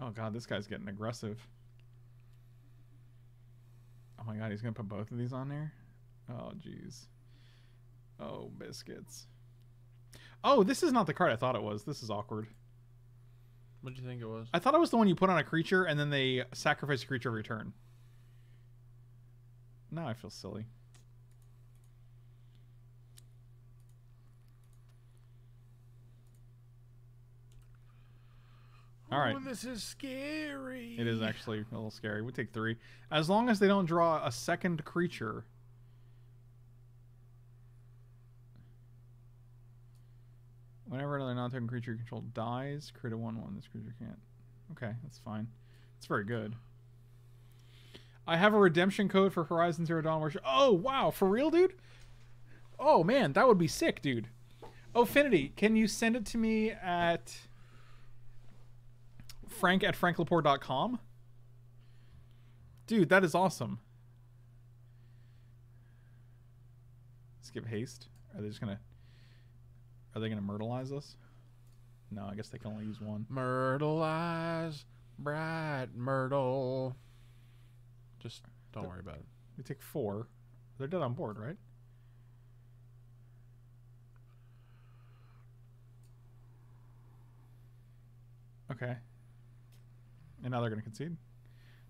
Oh, God, this guy's getting aggressive. Oh, my God, he's going to put both of these on there? Oh, jeez. Oh, biscuits. Oh, this is not the card I thought it was. This is awkward. What did you think it was? I thought it was the one you put on a creature and then they sacrifice a creature every turn. Now I feel silly. All right. Oh, this is scary. It is actually a little scary. We take three. As long as they don't draw a second creature. Whenever another non-token creature you control dies, create a one one. This creature can't. Okay, that's fine. It's very good. I have a redemption code for Horizon Zero Dawn. Worship. Oh, wow. For real, dude? Oh, man. That would be sick, dude. Ofinity, can you send it to me at frank at frank lapore dot com? Dude, that is awesome. Skip haste. Are they just going to... Are they going to myrtleize us? No, I guess they can only use one. Myrtleize, bright myrtle. Just don't the, worry about it. We take four. They're dead on board, right? Okay. And now they're going to concede.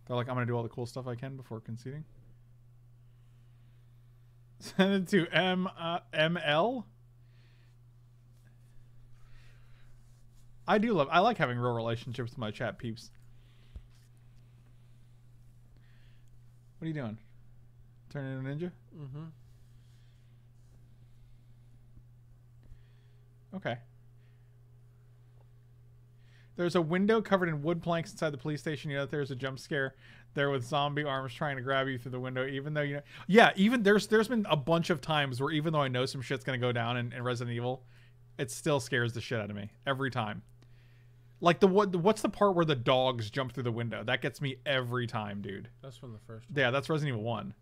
They're like, I'm going to do all the cool stuff I can before conceding. Send it to M uh, M L. I do love, I like having real relationships with my chat peeps. What are you doing? Turning into a ninja? Mm-hmm. Okay. There's a window covered in wood planks inside the police station. You know that there's a jump scare there with zombie arms trying to grab you through the window, even though, you know, yeah, even there's, there's been a bunch of times where even though I know some shit's going to go down in, in Resident Evil, it still scares the shit out of me every time. Like, the what? What's the part where the dogs jump through the window? That gets me every time, dude. That's from the first one. Yeah, that's Resident Evil one.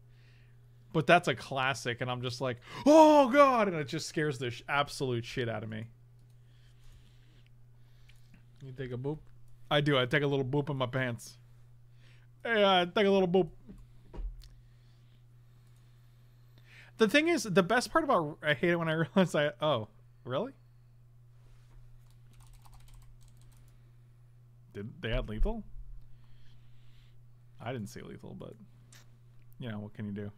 But that's a classic, and I'm just like, oh, God! And it just scares the sh absolute shit out of me. You take a boop? I do. I take a little boop in my pants. Hey, I take a little boop. The thing is, the best part about... I hate it when I realize I... Oh, really? Did they add lethal? I didn't see lethal, but you know, what can you do?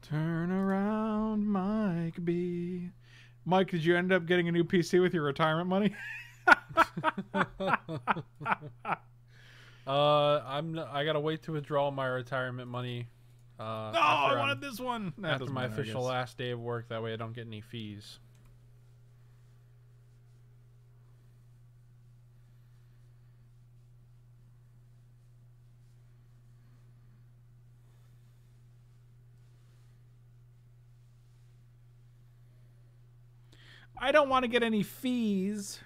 Turn around, Mike B. Mike, did you end up getting a new P C with your retirement money? uh, I'm. Not, I gotta wait to withdraw my retirement money. Uh, no, I wanted I'm, this one nah, after my matter, official last day of work. That way, I don't get any fees. I don't want to get any fees.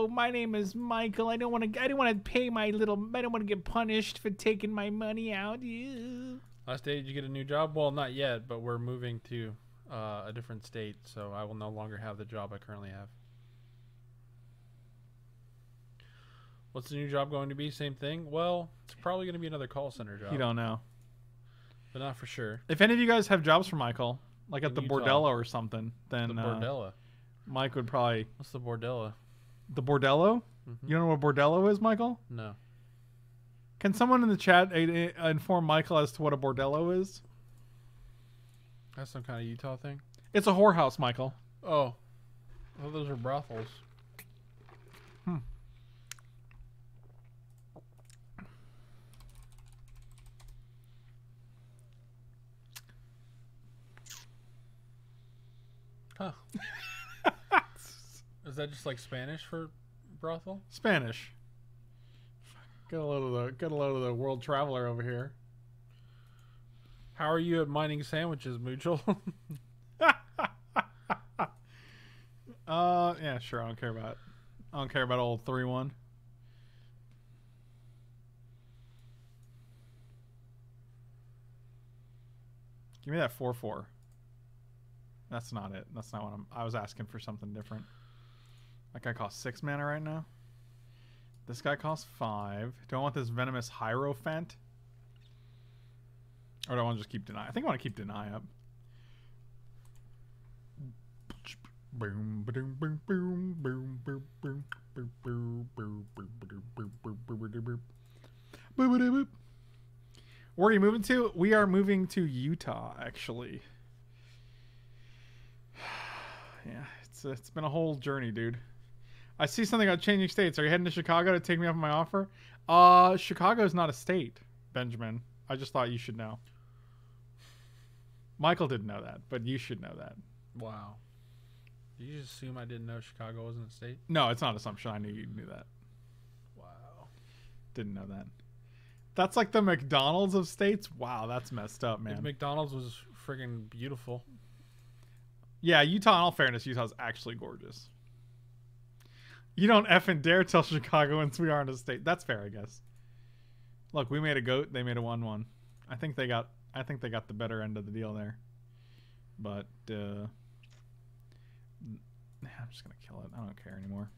"Oh, my name is Michael. I don't want to. I don't want to pay my little. I don't want to get punished for taking my money out." Ew. Last day, did you get a new job? Well, not yet, but we're moving to uh, a different state, so I will no longer have the job I currently have. What's the new job going to be? Same thing. Well, it's probably going to be another call center job. You don't know, but not for sure. If any of you guys have jobs for Michael, like in at the Utah. Bordello or something, then the Bordello. Uh, Mike would probably. What's the Bordello? The Bordello? Mm-hmm. You don't know what Bordello is, Michael? No. Can someone in the chat uh, inform Michael as to what a Bordello is? That's some kind of Utah thing. It's a whorehouse, Michael. Oh. Well, those are brothels. Hmm. Huh. Is that just like Spanish for brothel? Spanish. Get a load of the get a load of the world traveler over here. How are you at mining sandwiches, Mutual? uh, yeah, sure. I don't care about. It. I don't care about old three one. Give me that four four. That's not it. That's not what I'm. I was asking for something different. That guy costs six mana right now. This guy costs five. Do I want this Venomous Hierophant? Or do I want to just keep Deny? I think I want to keep Deny up. Boom, boom, boom, boom, boom, boom, boom, boom, boom, boom, boom, boom. Where are you moving to? We are moving to Utah, actually. Yeah. It's been a whole journey, dude. I see something about changing states. Are you heading to Chicago to take me off my offer? Uh, Chicago is not a state, Benjamin. I just thought you should know. Michael didn't know that, but you should know that. Wow. Did you just assume I didn't know Chicago wasn't a state? No, it's not an assumption. I knew you knew that. Wow. Didn't know that. That's like the McDonald's of states? Wow, that's messed up, man. If McDonald's was friggin' beautiful. Yeah, Utah, in all fairness, Utah's actually gorgeous. You don't effing dare tell Chicagoans we aren't a state. That's fair, I guess. Look, we made a goat, they made a one one. I think they got I think they got the better end of the deal there. But uh I'm just gonna kill it. I don't care anymore.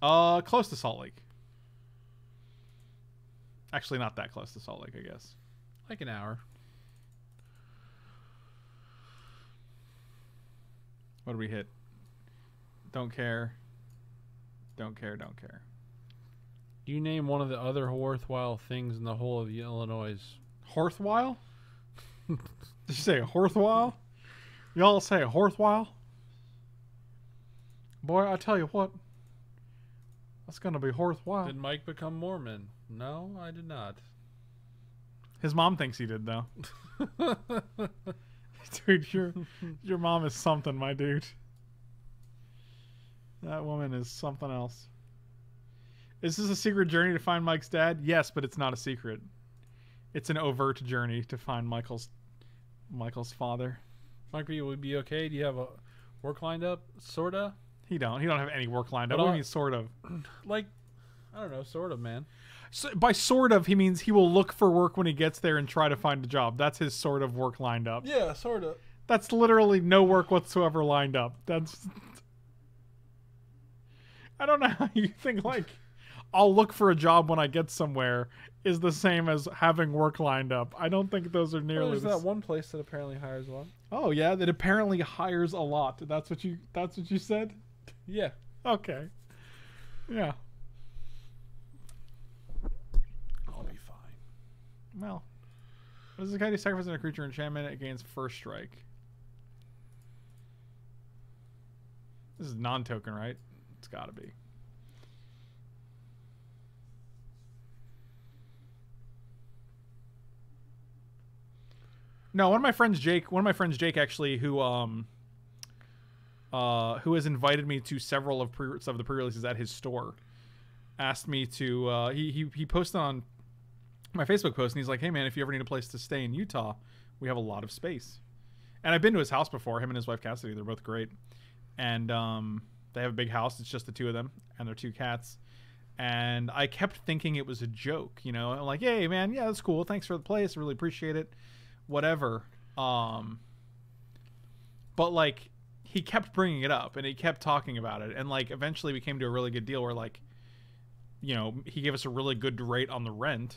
Uh close to Salt Lake. Actually not that close to Salt Lake, I guess. Like an hour. What do we hit? Don't care. Don't care, don't care. You name one of the other worthwhile things in the whole of Illinois. Horthwhile? Did you say horthwhile? Y'all say horthwhile? Boy, I tell you what. That's going to be horthwhile. Did Mike become Mormon? No, I did not. His mom thinks he did, though. Dude, your your mom is something, my dude. That woman is something else. Is this a secret journey to find Mike's dad? Yes, but it's not a secret. It's an overt journey to find Michael's Michael's father. Mike B, would be okay? Do you have a work lined up? Sorta. He don't. He don't have any work lined up. What do you mean, sort of? Like, I don't know, sort of, man. So, by sort of, he means he will look for work when he gets there and try to find a job. That's his sort of work lined up. Yeah, sort of. That's literally no work whatsoever lined up. That's... I don't know how you think, like, I'll look for a job when I get somewhere is the same as having work lined up. I don't think those are nearly... Well, there's the... that one place that apparently hires a lot. Oh, yeah, that apparently hires a lot. That's what you, that's what you said? Yeah. Okay. Yeah. Well, this is a kind of sacrificing a creature enchantment. It gains first strike. This is non-token, right? It's got to be. No, one of my friends, Jake. One of my friends, Jake, actually, who um, uh, who has invited me to several of pre of the pre-releases at his store, asked me to. Uh, he he he posted on my Facebook post, and he's like, "Hey man, if you ever need a place to stay in Utah, we have a lot of space." And I've been to his house before. Him and his wife Cassidy, they're both great. And um, They have a big house. It's just the two of them and their two cats. And I kept thinking it was a joke, you know. I'm like, hey, man, yeah, that's cool. Thanks for the place. Really appreciate it. Whatever. Um, but, like, he kept bringing it up and he kept talking about it. And, like, eventually we came to a really good deal where, like, you know, he gave us a really good rate on the rent.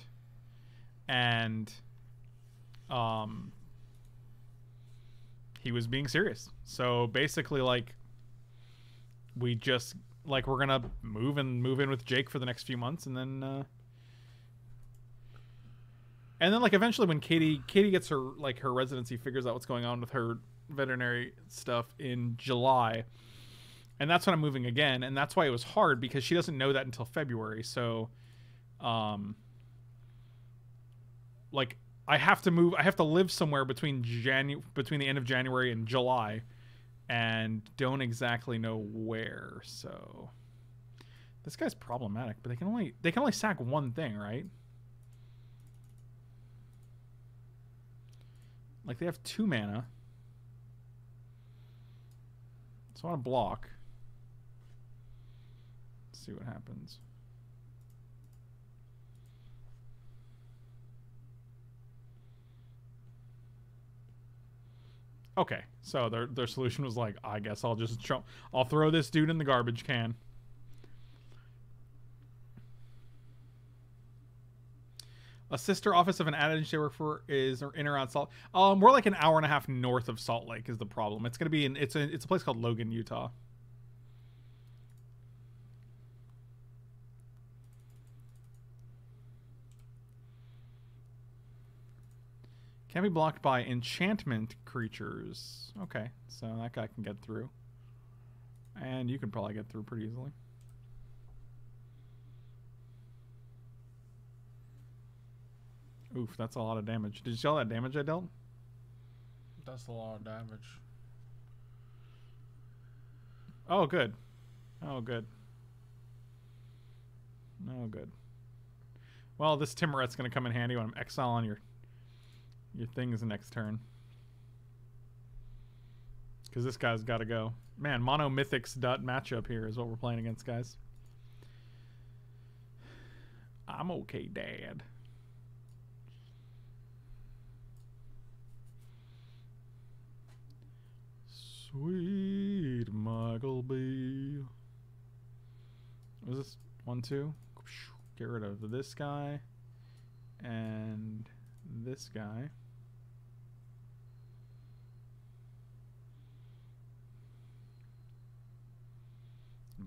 And um, he was being serious. So, basically, like, we just... Like, we're going to move and move in with Jake for the next few months. And then, uh, and then like, eventually when Katie, Katie gets her, like, her residency, figures out what's going on with her veterinary stuff in July. And that's when I'm moving again. And that's why it was hard, because she doesn't know that until February. So, um, like, I have to move, I have to live somewhere between Janu- between the end of January and July. And don't exactly know where, so this guy's problematic. But they can only they can only sack one thing, right? Like, they have two mana, so I want to block. Let's see what happens. Okay, so their their solution was like, I guess I'll just jump. I'll throw this dude in the garbage can. A sister office of an ad agency they work for is in or around Salt. Um, we're like an hour and a half north of Salt Lake is the problem. It's gonna be in it's a it's a place called Logan, Utah. Can be blocked by enchantment creatures. Okay, so that guy can get through. And you can probably get through pretty easily. Oof, that's a lot of damage. Did you see all that damage I dealt? That's a lot of damage. Oh, good. Oh, good. Oh, good. Well, this Timoret's going to come in handy when I'm exiling your... Your thing is the next turn. Because this guy's got to go. Man, mono mythics dot matchup here is what we're playing against, guys. I'm okay, Dad. Sweet Michael B. Was this one, two? Get rid of this guy. And this guy.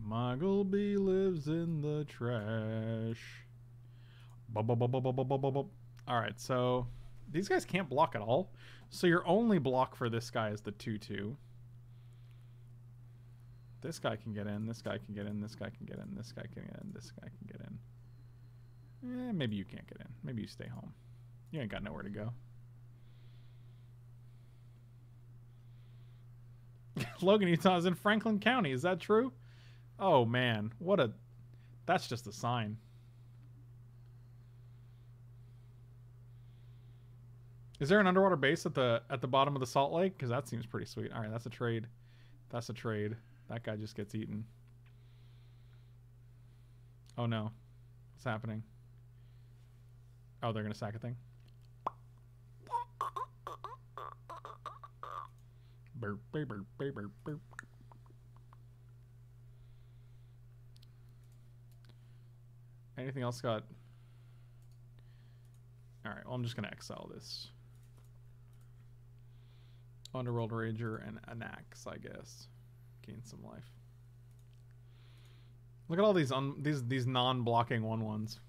Michael B lives in the trash. Alright, so these guys can't block at all. So your only block for this guy is the two two. This guy can get in, this guy can get in, this guy can get in, this guy can get in, this guy can get in. Eh, maybe you can't get in. Maybe you stay home. You ain't got nowhere to go. Logan, Utah is in Franklin County. Is that true? Oh, man. What a... That's just a sign. Is there an underwater base at the at the bottom of the Salt Lake? Because that seems pretty sweet. All right, that's a trade. That's a trade. That guy just gets eaten. Oh, no. What's happening? Oh, they're going to sack a thing? Burp, burp, burp, burp, burp. Anything else got... Alright, well, I'm just going to exile this. Underworld Rager and an axe, I guess. Gain some life. Look at all these un these, these non-blocking one ones.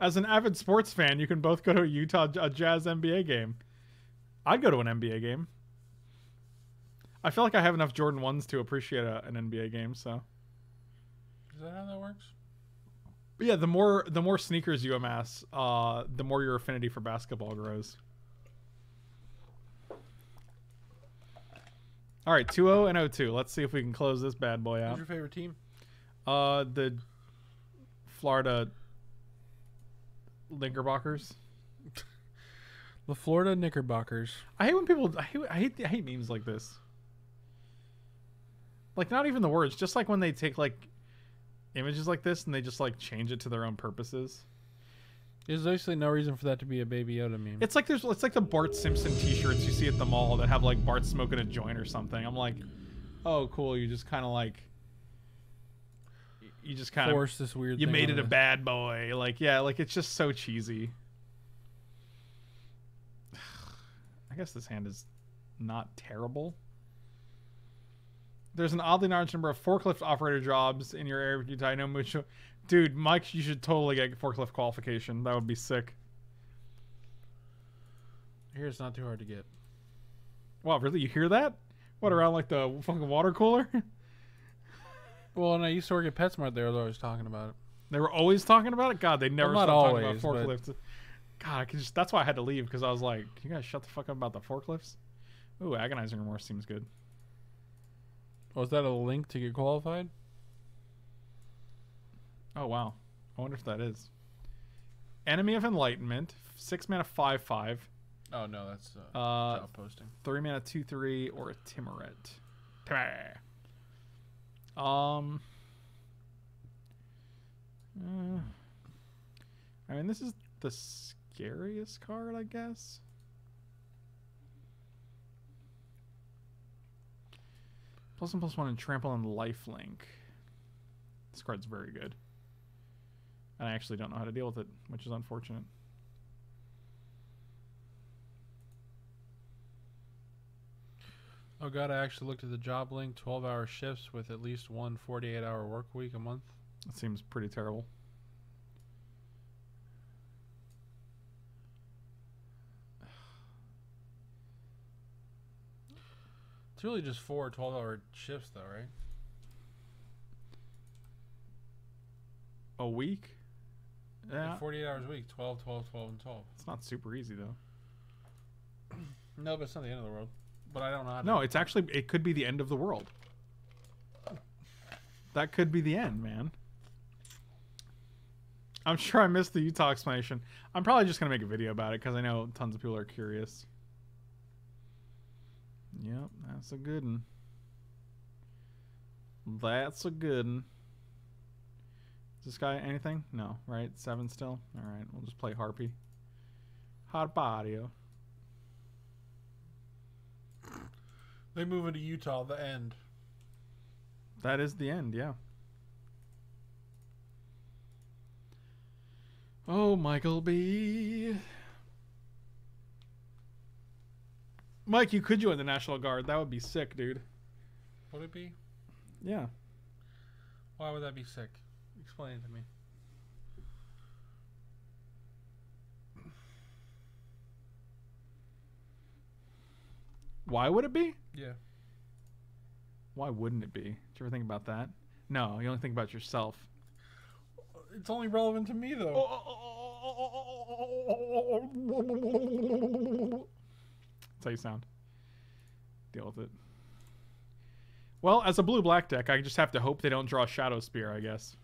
As an avid sports fan, you can both go to a Utah a Jazz N B A game. I'd go to an N B A game. I feel like I have enough Jordan ones to appreciate a, an N B A game, so. Is that how that works? But yeah, the more the more sneakers you amass, uh, the more your affinity for basketball grows. All right, two oh and oh two. Let's see if we can close this bad boy out. Who's your favorite team? Uh, the Florida... Lingerbockers. The Florida Knickerbockers. I hate when people... I hate, I hate, I hate memes like this. Like, not even the words. Just like when they take, like, images like this and they just, like, change it to their own purposes. There's actually no reason for that to be a Baby Yoda meme. It's like, there's, it's like the Bart Simpson t-shirts you see at the mall that have, like, Bart smoking a joint or something. I'm like, oh, cool. You just kind of, like... You just kind of... Force this weird You thing made it a this. bad boy. Like, yeah, like, it's just so cheesy. I guess this hand is not terrible. There's an oddly large number of forklift operator jobs in your area of Utah. No mucho. Dude, Mike, you should totally get forklift qualification. That would be sick. Here, it's not too hard to get. Wow, really? You hear that? What, around like the fucking water cooler? Well, and I used to work at PetSmart there. They were always talking about it. They were always talking about it? God, they never well, stopped always, talking about forklifts. But... God, I could just, that's why I had to leave, because I was like, can you guys shut the fuck up about the forklifts? Ooh, Agonizing Remorse seems good. Was that a link to get qualified? Oh, wow. I wonder if that is. Enemy of Enlightenment. Six mana, five, five. Oh, no, that's uh, uh, job posting. Three mana, two, three, or a Timoret. Timoret. Um... Uh, I mean, this is the scariest card, I guess. Plus one, plus one, and trample and lifelink. This card's very good. And I actually don't know how to deal with it, which is unfortunate. Oh god, I actually looked at the job link. twelve hour shifts with at least one forty-eight hour work week a month. That seems pretty terrible. It's really just four twelve hour shifts though, right? A week? Yeah. Like forty-eight hours a week, twelve, twelve, twelve, and twelve. It's not super easy though. No, but it's not the end of the world. But I don't know how to... No, it's actually... It could be the end of the world. That could be the end, man. I'm sure I missed the Utah explanation. I'm probably just going to make a video about it because I know tons of people are curious. Yep, that's a good one. That's a good one. Is this guy anything? No, right? Seven still? Alright, we'll just play Harpy. Harp audio. They move into Utah, the end. That is the end, yeah. Oh, Michael B. Mike, you could join the National Guard. That would be sick, dude. Would it be? Yeah. Why would that be sick? Explain it to me. Why would it be? Yeah. Why wouldn't it be? Did you ever think about that? No, you only think about yourself. It's only relevant to me, though. That's how you sound. Deal with it. Well, as a blue-black deck, I just have to hope they don't draw Shadow Spear, I guess.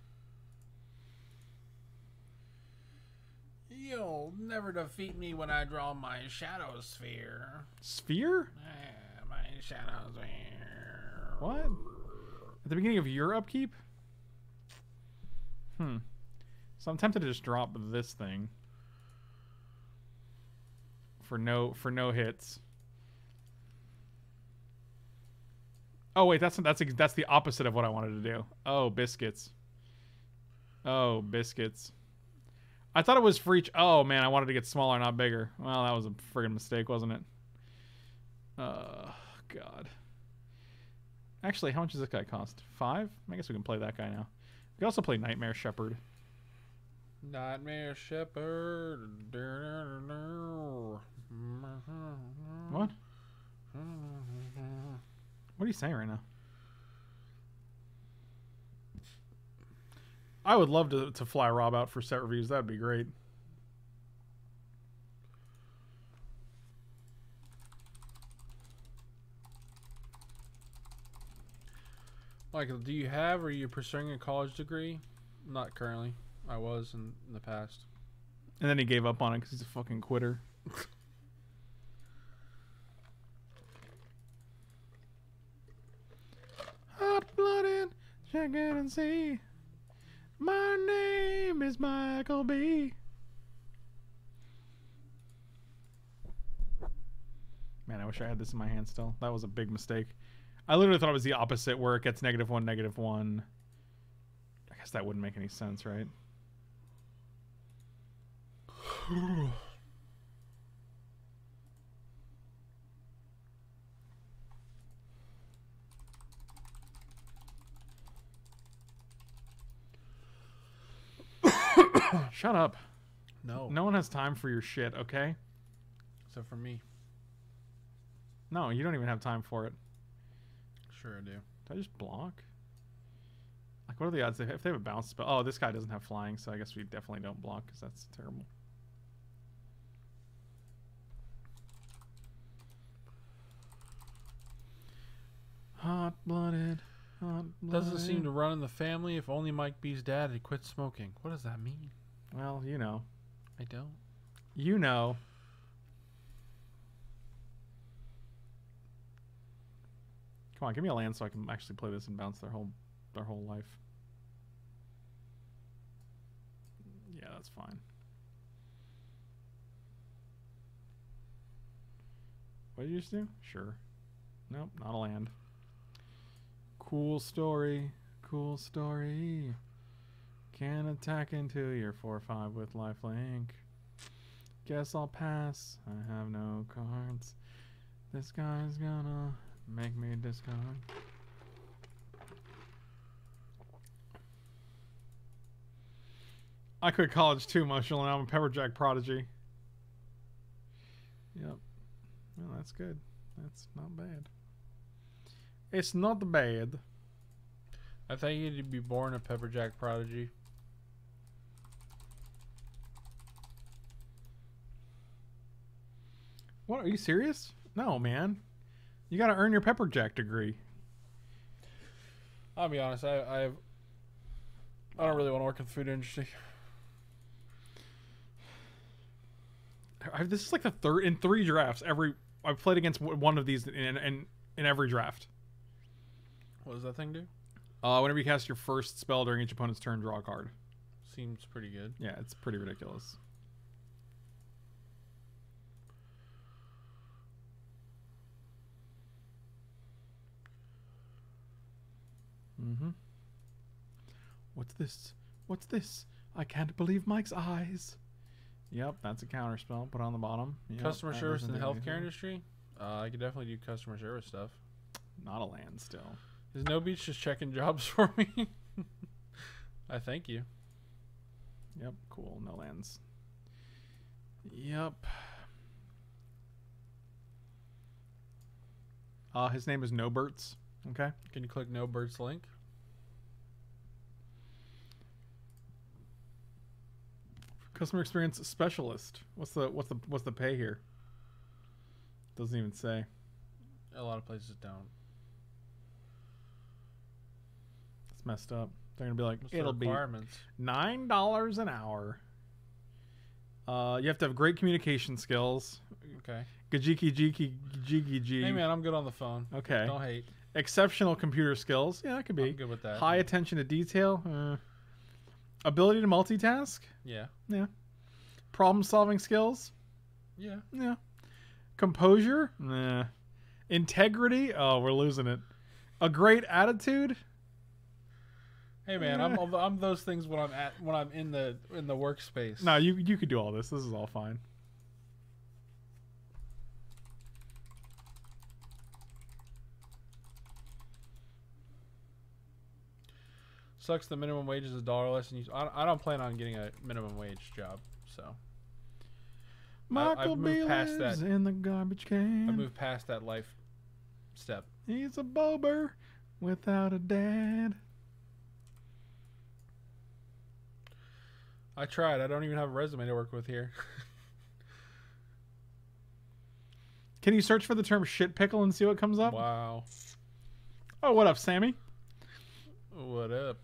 You'll never defeat me when I draw my Shadow Sphere. Sphere? Yeah, my Shadow Sphere. What? At the beginning of your upkeep? Hmm. So I'm tempted to just drop this thing. For no for no hits. Oh wait, that's that's that's the opposite of what I wanted to do. Oh, biscuits. Oh, biscuits. I thought it was for each... Oh, man, I wanted to get smaller, not bigger. Well, that was a friggin' mistake, wasn't it? Oh, God. Actually, how much does this guy cost? Five? I guess we can play that guy now. We can also play Nightmare Shepherd. Nightmare Shepherd. What? What are you saying right now? I would love to, to fly Rob out for set reviews. That'd be great. Michael, do you have or are you pursuing a college degree? Not currently. I was in, in the past. And then he gave up on it because he's a fucking quitter. Check it and see. My name is Michael B. Man, I wish I had this in my hand still. That was a big mistake. I literally thought it was the opposite where it gets negative one, negative one. I guess that wouldn't make any sense, right? Shut up. No. No one has time for your shit, okay? Except for me. No, you don't even have time for it. Sure I do. Did I just block? Like, what are the odds they have? If they have a bounce spell? Oh, this guy doesn't have flying, so I guess we definitely don't block because that's terrible. Hot-blooded. Hot-blooded. Doesn't seem to run in the family. If only Mike B's dad had quit smoking. What does that mean? Well, you know. I don't. You know. Come on, give me a land so I can actually play this and bounce their whole their whole life. Yeah, that's fine. What did you just do? Sure. Nope, not a land. Cool story. Cool story. Can attack into your four five with lifelink. Guess I'll pass. I have no cards. This guy's gonna... make me a discard. I quit college too emotional and I'm a pepperjack prodigy. Yep. Well, that's good. That's not bad. It's not bad. I thought you'd be born a pepperjack prodigy. What? Are you serious? No, man. You gotta earn your pepperjack degree. I'll be honest, I I, have, I don't really want to work in the food industry. I, this is like the third in three drafts. Every I've played against one of these in in, in every draft. What does that thing do? Uh, whenever you cast your first spell during each opponent's turn, draw a card. Seems pretty good. Yeah, it's pretty ridiculous. Mm-hmm. What's this? What's this? I can't believe Mike's eyes. Yep, that's a counterspell. Put on the bottom. Yep, customer service in the healthcare industry? Uh, I could definitely do customer service stuff. Not a land still. Is No Beach just checking jobs for me? I thank you. Yep, cool. No lands. Yep. Uh, his name is No Berts. Okay. Can you click No Bird's link? Customer experience specialist. What's the what's the what's the pay here? Doesn't even say. A lot of places don't. It's messed up. They're gonna be like, what's it'll be nine dollars an hour. Uh, you have to have great communication skills. Okay. Gajiki jiki jiki jiki. Hey man, I'm good on the phone. Okay. Don't hate. Exceptional computer skills. Yeah, that could be. I'm good with that. High attention to detail. Uh, ability to multitask. Yeah. Yeah. Problem solving skills. Yeah. Yeah. Composure. Nah. Integrity. Oh, we're losing it. A great attitude. Hey man, yeah. I'm I'm those things when I'm at when I'm in the in the workspace. No, you you could do all this. This is all fine. Sucks the minimum wage is a dollar less, and you, I, I don't plan on getting a minimum wage job, so. Michael B lives that, in the garbage can. I moved past that life step. He's a bober without a dad. I tried. I don't even have a resume to work with here. Can you search for the term shit pickle and see what comes up? Wow. Oh, what up, Sammy? What up?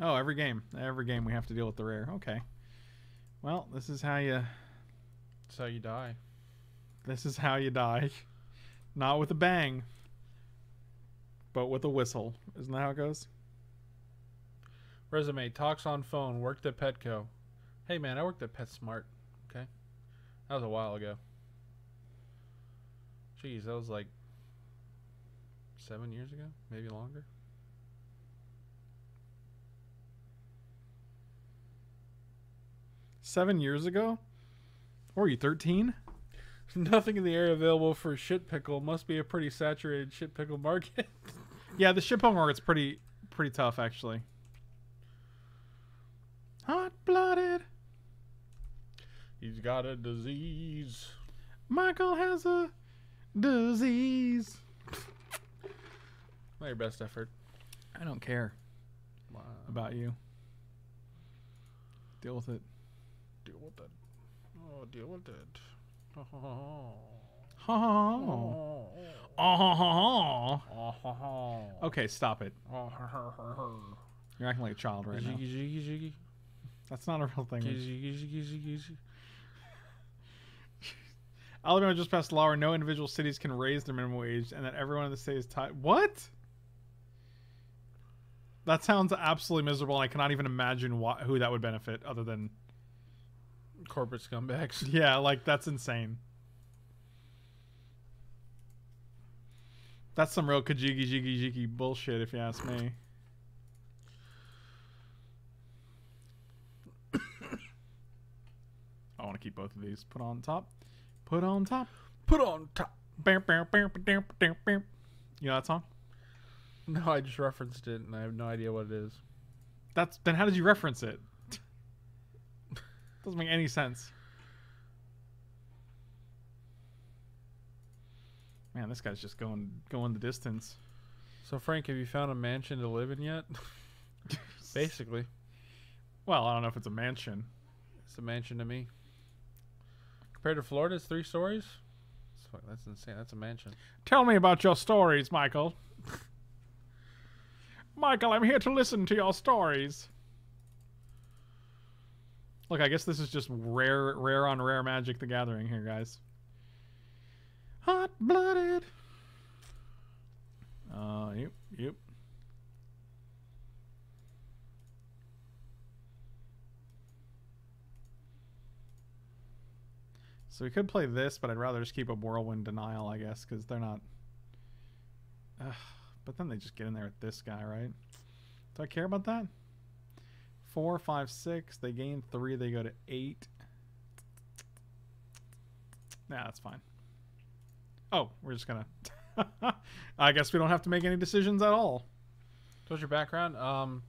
Oh, every game. Every game we have to deal with the rare. Okay. Well, this is how you... That's how you die. This is how you die. Not with a bang, but with a whistle. Isn't that how it goes? Resume. Talks on phone. Worked at Petco. Hey, man, I worked at PetSmart. Okay? That was a while ago. Jeez, that was like seven years ago? Maybe longer? Seven years ago? What were you, thirteen? Nothing in the area available for shit pickle. Must be a pretty saturated shit pickle market. Yeah, the shit pickle market's pretty, pretty tough, actually. Hot-blooded. He's got a disease. Michael has a disease. Not your best effort. I don't care wow. about you. Deal with it. Deal with it. Oh, deal with it. Oh, oh, oh. Oh, oh, oh, oh. Okay, stop it. Oh, her, her, her, her. You're acting like a child right now. Ziggy, ziggy. That's not a real thing. Gizzy, gizzy, gizzy, gizzy. Alabama just passed a law where no individual cities can raise their minimum wage and that everyone in the state is tied. What? That sounds absolutely miserable. And I cannot even imagine why, who that would benefit other than corporate scumbags. Yeah, like that's insane. That's some real kajiki jiki jiki bullshit if you ask me. I want to keep both of these. Put on top. Put on top. Put on top. Bam, bam, bam, bam, bam, bam. You know that song? No, I just referenced it, and I have no idea what it is. That's then. How did you reference it? Doesn't make any sense. Man, this guy's just going going the distance. So, Frank, have you found a mansion to live in yet? Basically. Well, I don't know if it's a mansion. It's a mansion to me. Compared to Florida, it's three stories. That's insane. That's a mansion. Tell me about your stories, Michael. Michael, I'm here to listen to your stories. Look, I guess this is just rare, rare on rare Magic the Gathering here, guys. Hot-blooded. Uh, yep, yep. So we could play this, but I'd rather just keep a Whirlwind Denial, I guess, because they're not... Ugh, but then they just get in there with this guy, right? Do I care about that? Four, five, six. They gain three. They go to eight. Nah, that's fine. Oh, we're just going to... I guess we don't have to make any decisions at all. What's your background? Um,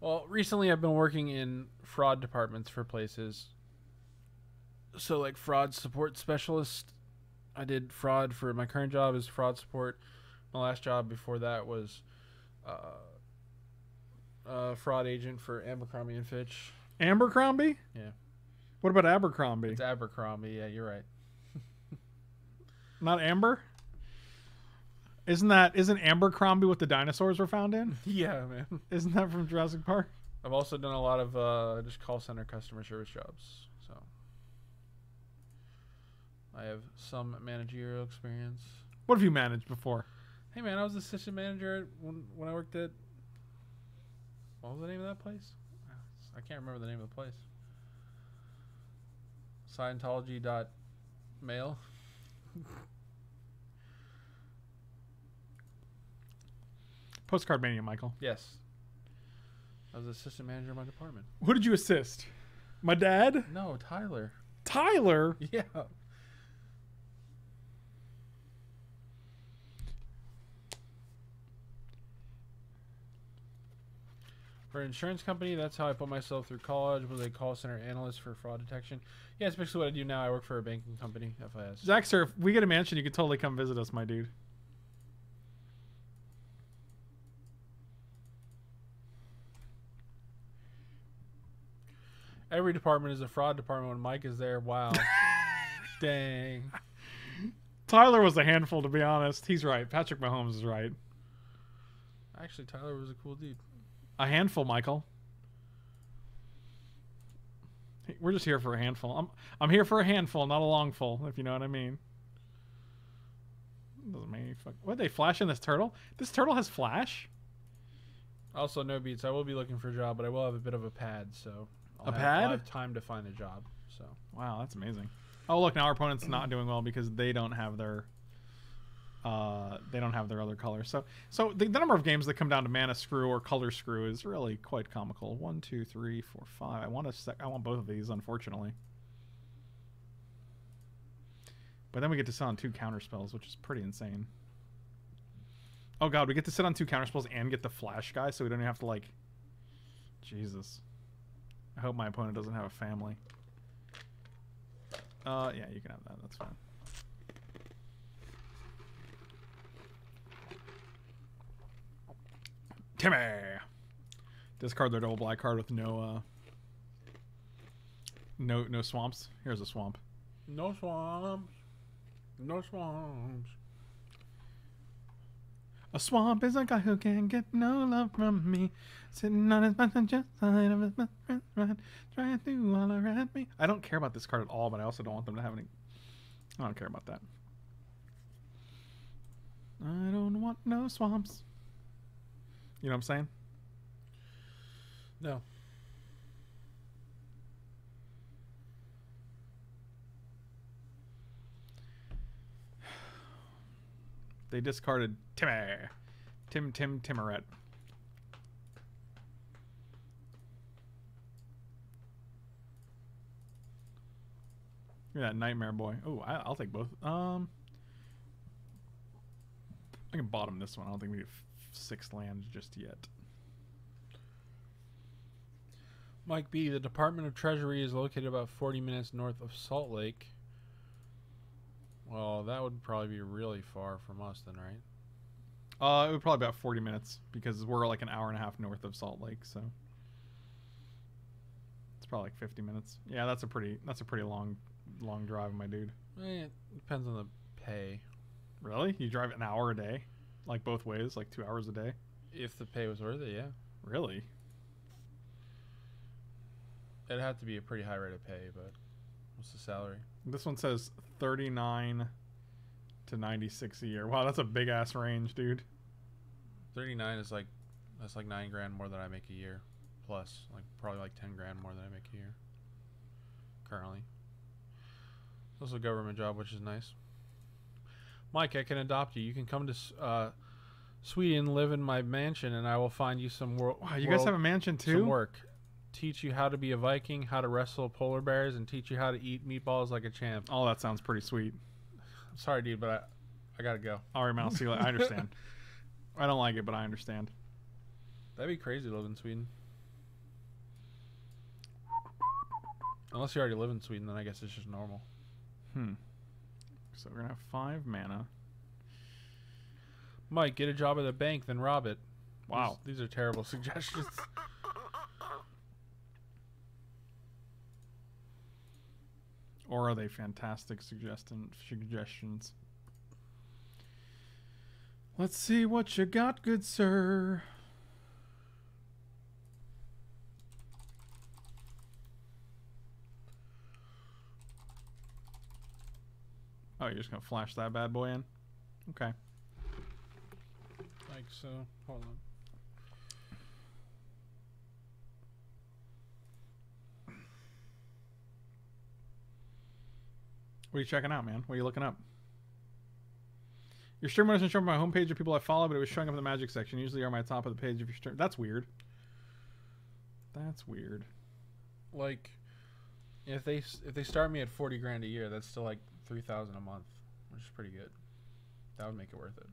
well, recently I've been working in fraud departments for places... So, like, fraud support specialist. I did fraud for my current job is fraud support. My last job before that was uh, uh, fraud agent for Abercrombie and Fitch. Abercrombie? Yeah. What about Abercrombie? It's Abercrombie. Yeah, you're right. Not Amber? Isn't that, isn't Abercrombie what the dinosaurs were found in? Yeah, man. Isn't that from Jurassic Park? I've also done a lot of uh, just call center customer service jobs. So. I have some managerial experience. What have you managed before? Hey, man, I was assistant manager when, when I worked at... What was the name of that place? I can't remember the name of the place. Scientology dot mail. Postcard Mania, Michael. Yes. I was assistant manager in my department. Who did you assist? My dad? No, Tyler. Tyler? Yeah. For an insurance company, that's how I put myself through college. Was a call center analyst for fraud detection. Yeah, it's basically what I do now. I work for a banking company, F I S. Zach, sir, if we get a mansion, you could totally come visit us, my dude. Every department is a fraud department when Mike is there. Wow. Dang. Tyler was a handful, to be honest. He's right. Patrick Mahomes is right. Actually, Tyler was a cool dude. A handful, Michael. We're just here for a handful. I'm I'm here for a handful, not a longful, if you know what I mean. Doesn't make any fuck. What, they flash in this turtle? This turtle has flash? Also, no beats. I will be looking for a job, but I will have a bit of a pad, so I'll a have, pad? I'll have time to find a job. So wow, that's amazing. Oh look, now our opponent's not doing well because they don't have their uh they don't have their other color. So so the, the number of games that come down to mana screw or color screw is really quite comical. One, two, three, four, five. I want a sec I want both of these, unfortunately. But then we get to sit on two counter spells, which is pretty insane. Oh god, we get to sit on two counter spells and get the flash guy, so we don't even have to like Jesus. I hope my opponent doesn't have a family. Uh, yeah, you can have that. That's fine. Timmy! Discard their double black card with no, uh... No, no swamps. Here's a swamp. No swamps. No swamps. A swamp is a guy who can't get no love from me. Sitting on his butt and just side of his butt, trying to holler at me. I don't care about this card at all, but I also don't want them to have any... I don't care about that. I don't want no swamps. You know what I'm saying? No. They discarded Timmy. Tim, Tim, Timorette. Look at that nightmare boy. Oh, I'll take both. Um, I can bottom this one. I don't think we need six lands just yet. Mike B. The Department of Treasury is located about forty minutes north of Salt Lake. Well, that would probably be really far from us then, right? Uh, it would probably be about forty minutes because we're like an hour and a half north of Salt Lake, so it's probably like fifty minutes. Yeah, that's a pretty that's a pretty long long drive, my dude. Eh, it depends on the pay. Really? You drive an hour a day, like both ways, like two hours a day? If the pay was worth it, yeah. Really? It'd have to be a pretty high rate of pay, but what's the salary? This one says thirty-nine to ninety-six a year. Wow, that's a big ass range, dude. Thirty-nine is like that's like nine grand more than I make a year, plus like probably like ten grand more than I make a year currently. It's also a government job, which is nice. Mike, I can adopt you. You can come to uh, Sweden, live in my mansion, and I will find you some work. Wow, you guys have a mansion too? Some work. Teach you how to be a Viking, how to wrestle polar bears, and teach you how to eat meatballs like a champ. Oh, that sounds pretty sweet. I'm sorry, dude, but I, I gotta go. All right, man, I'll see you later. I understand. I don't like it, but I understand. That'd be crazy to live in Sweden. Unless you already live in Sweden, then I guess it's just normal. Hmm. So we're gonna have five mana. Mike, get a job at a bank, then rob it. Wow. These, these are terrible suggestions. Or are they fantastic suggestion suggestions? Let's see what you got, good sir. Oh, you're just gonna flash that bad boy in? Okay. Like so. Hold on. What are you checking out, man? What are you looking up? Your streamer doesn't show up on my homepage of people I follow, but it was showing up in the magic section. Usually are my top of the page of your stream. That's weird. That's weird. Like, if they if they start me at forty grand a year, that's still like three thousand a month, which is pretty good. That would make it worth it.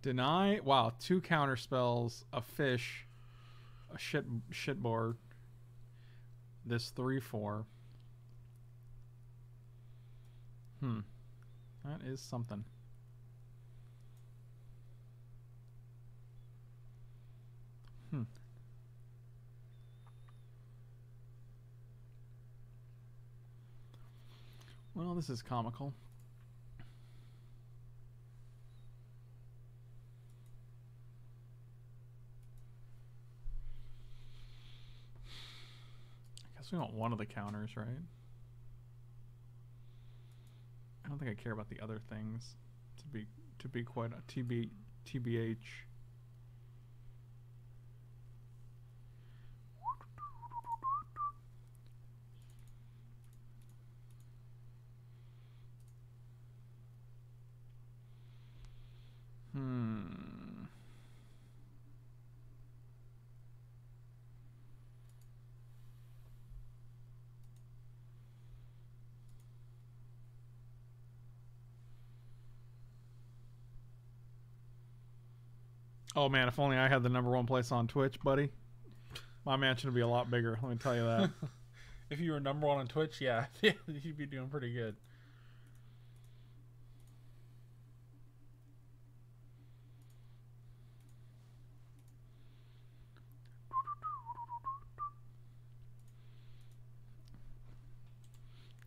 Deny. Wow, two counter spells, a fish, a shit shit board. This three four. Hmm. That is something. Hmm. Well, this is comical. guess we want one of the counters, right? I don't think I care about the other things. To be to be quite a T B T B H. Hmm. Oh man, if only I had the number one place on Twitch, buddy. My mansion would be a lot bigger, let me tell you that. If you were number one on Twitch, yeah, you'd be doing pretty good.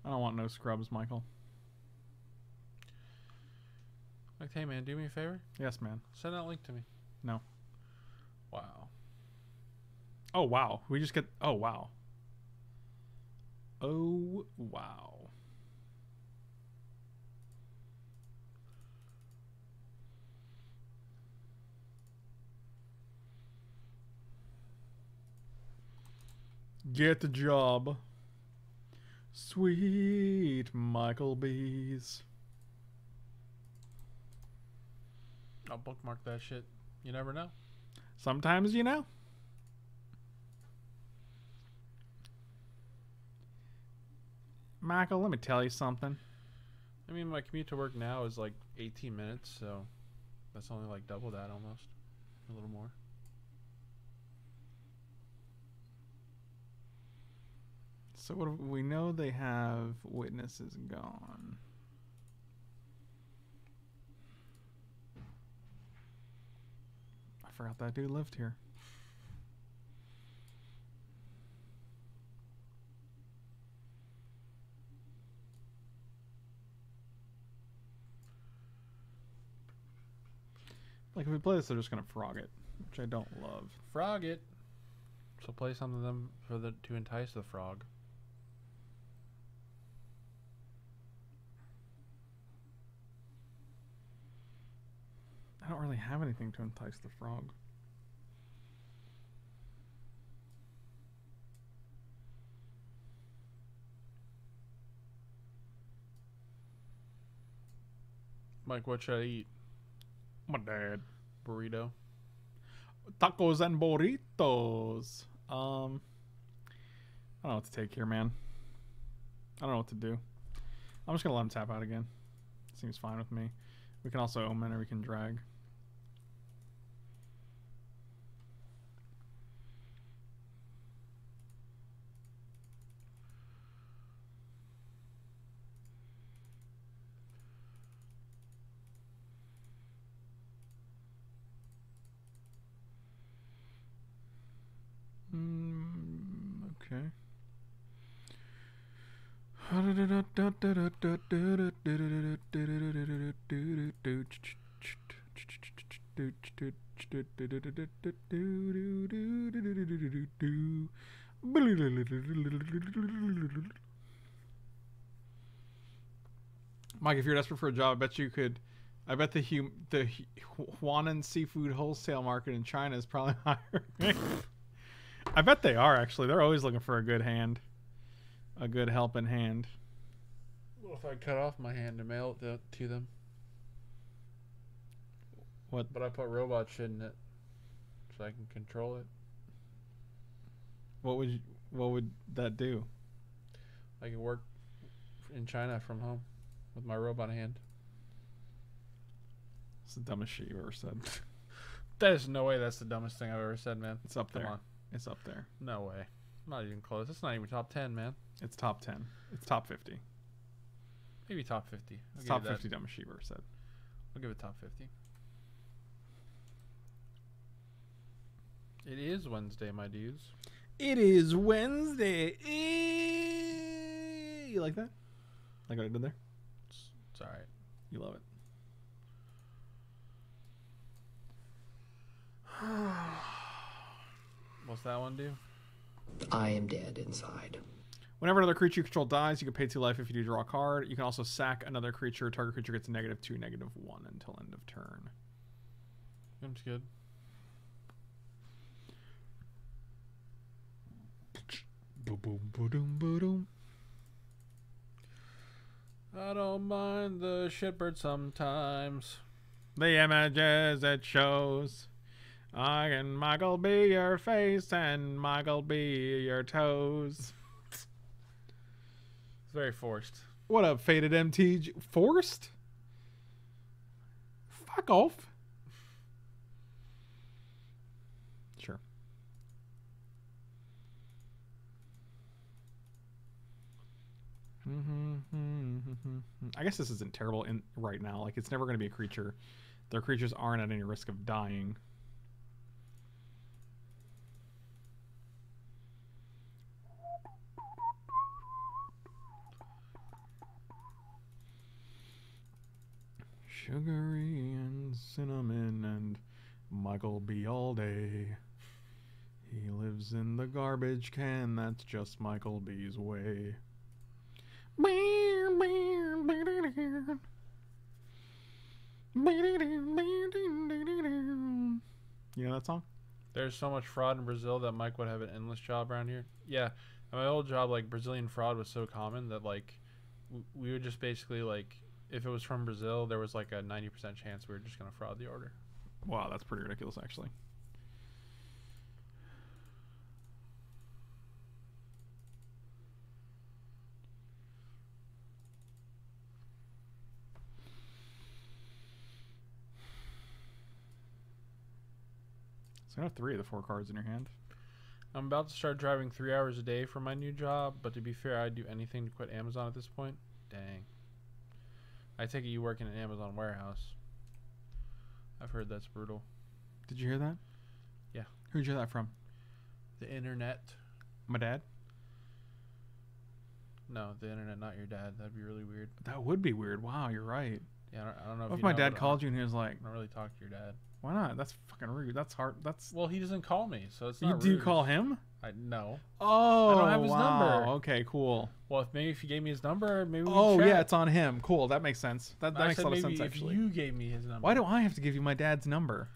I don't want no scrubs, Michael. Like, hey man, do me a favor? Yes, man. Send that link to me. No. Wow. Oh wow. We just get oh wow. Oh wow. Get the job. Sweet Michael B's. I'll bookmark that shit. You never know. Sometimes you know. Michael, let me tell you something. I mean, my commute to work now is like eighteen minutes, so that's only like double that almost. A little more. So what do we know? They have witnesses gone. I forgot that dude lived here. Like if we play this, they're just gonna frog it, which I don't love. Frog it. So play some of them for the to entice the frog. I don't really have anything to entice the frog. Mike, what should I eat? My dad. Burrito. Tacos and burritos. Um, I don't know what to take here, man. I don't know what to do. I'm just going to let him tap out again. Seems fine with me. We can also omen or we can drag. Mike, if you're desperate for a job, I bet you could. I bet the hum, the Huanan seafood wholesale market in China is probably higher. I bet they are actually. They're always looking for a good hand, a good helping hand. Well, if I cut off my hand and mail it to them. What? But I put robot shit in it, so I can control it. What would you, what would that do? I can work in China from home with my robot hand. It's the dumbest shit you've ever said. There's no way that's the dumbest thing I've ever said, man. It's up there. Come on. It's up there. No way. Not even close. It's not even top ten, man. It's top ten. It's top fifty. Maybe top fifty. It's top fifty dumbest shit you've ever said. I'll give it top fifty. It is Wednesday, my dudes. It is Wednesday. Eee! You like that? Like what I did there? It's, it's all right. You love it. What's that one do? I am dead inside. Whenever another creature you control dies, you can pay two life if you do draw a card. You can also sack another creature. Target creature gets a negative two, negative one until end of turn. That's good. I don't mind the shitbird sometimes. The images it shows. I can Michael B your face and Michael B your toes. It's very forced. What up, Faded M T G? Forced? Fuck off. I guess this isn't terrible in right now. Like, it's never going to be a creature. Their creatures aren't at any risk of dying. Sugary and cinnamon and Michael B all day. He lives in the garbage can. That's just Michael B's way. You know that song? There's so much fraud in Brazil that Mike would have an endless job around here. Yeah, at my old job, like, Brazilian fraud was so common that, like, we would just basically, like, if it was from Brazil, there was like a ninety percent chance we were just gonna fraud the order. Wow, that's pretty ridiculous, actually. So I have three of the four cards in your hand. I'm about to start driving three hours a day for my new job, but to be fair, I'd do anything to quit Amazon at this point. Dang. I take it you work in an Amazon warehouse. I've heard that's brutal. Did you hear that? Yeah. Who'd you hear that from? The internet. My dad? No, the internet, not your dad. That'd be really weird. That would be weird. Wow, you're right. Yeah, I don't, I don't know what if, if my know, dad called you and he was like... I don't really talk to your dad. Why not? That's fucking rude. That's hard. That's well, he doesn't call me, so it's not. You, do rude. You call him? I no. Oh, I don't have his wow. number. Okay, cool. Well, if maybe if you gave me his number, maybe. We oh can yeah, it's on him. Cool, that makes sense. That, that makes a lot of sense actually. If you gave me his number. Why do I have to give you my dad's number?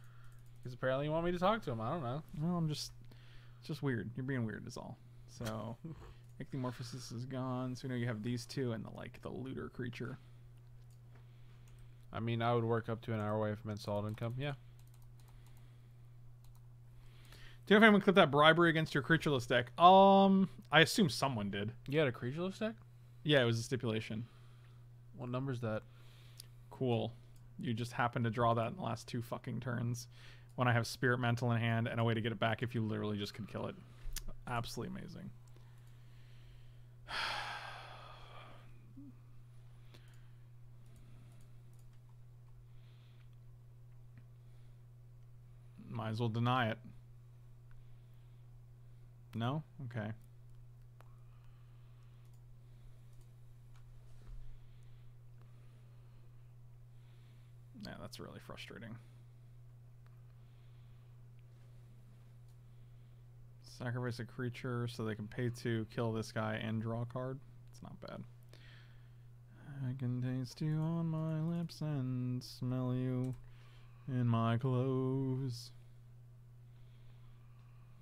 Because apparently you want me to talk to him. I don't know. Well, I'm just, it's just weird. You're being weird is all. So, Ichthymorphosis is gone. So we know you have these two and the like the looter creature. I mean, I would work up to an hour away from mint solid income. Yeah. Do you know if anyone clipped that bribery against your creature list deck? Um, I assume someone did. You had a creature list deck? Yeah, it was a stipulation. What number's that? Cool. You just happened to draw that in the last two fucking turns when I have Spirit Mantle in hand and a way to get it back if you literally just could kill it. Absolutely amazing. Might as well deny it. No? Okay. Yeah, that's really frustrating. Sacrifice a creature so they can pay to kill this guy and draw a card. It's not bad. I can taste you on my lips and smell you in my clothes.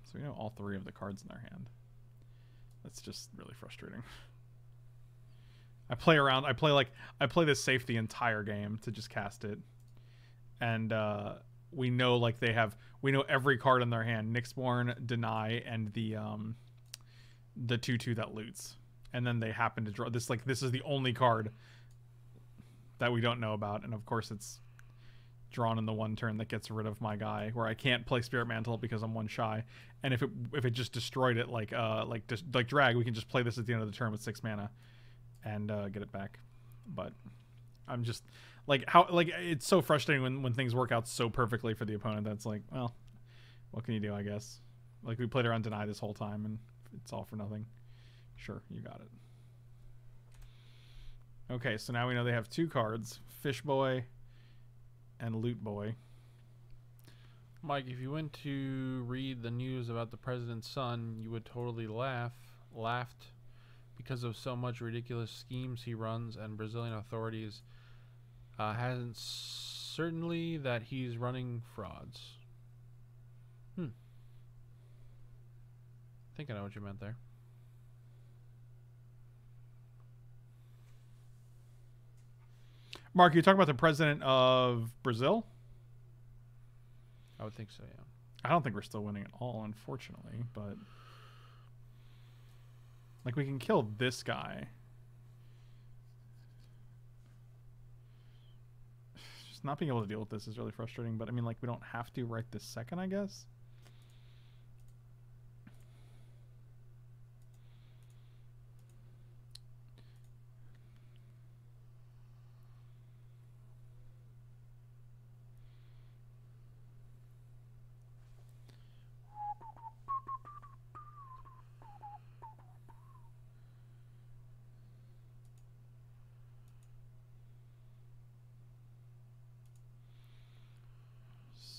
So we know all three of the cards in our hand. That's just really frustrating. I play around. I play like I play this safe the entire game to just cast it, and uh, we know like they have. We know every card in their hand: Nyxborn, Deny, and the um, the two two that loots. And then they happen to draw this. Like this is the only card that we don't know about, and of course it's drawn in the one turn that gets rid of my guy where I can't play Spirit Mantle because I'm one shy, and if it if it just destroyed it like uh like just like drag, we can just play this at the end of the turn with six mana and uh get it back. But I'm just like, how, like, it's so frustrating when, when things work out so perfectly for the opponent that's like, well, what can you do? I guess like we played around Deny this whole time and it's all for nothing. Sure, you got it. Okay, so now we know they have two cards, Fish Boy and Loot Boy. Mike, if you went to read the news about the president's son, you would totally laugh, laughed because of so much ridiculous schemes he runs, and Brazilian authorities uh, hasn't certainly that he's running frauds. Hmm. I think I know what you meant there. Mark, you're talking about the president of Brazil? I would think so, yeah. I don't think we're still winning at all, unfortunately, but... Like, we can kill this guy. Just not being able to deal with this is really frustrating, but I mean, like, we don't have to right this second, I guess?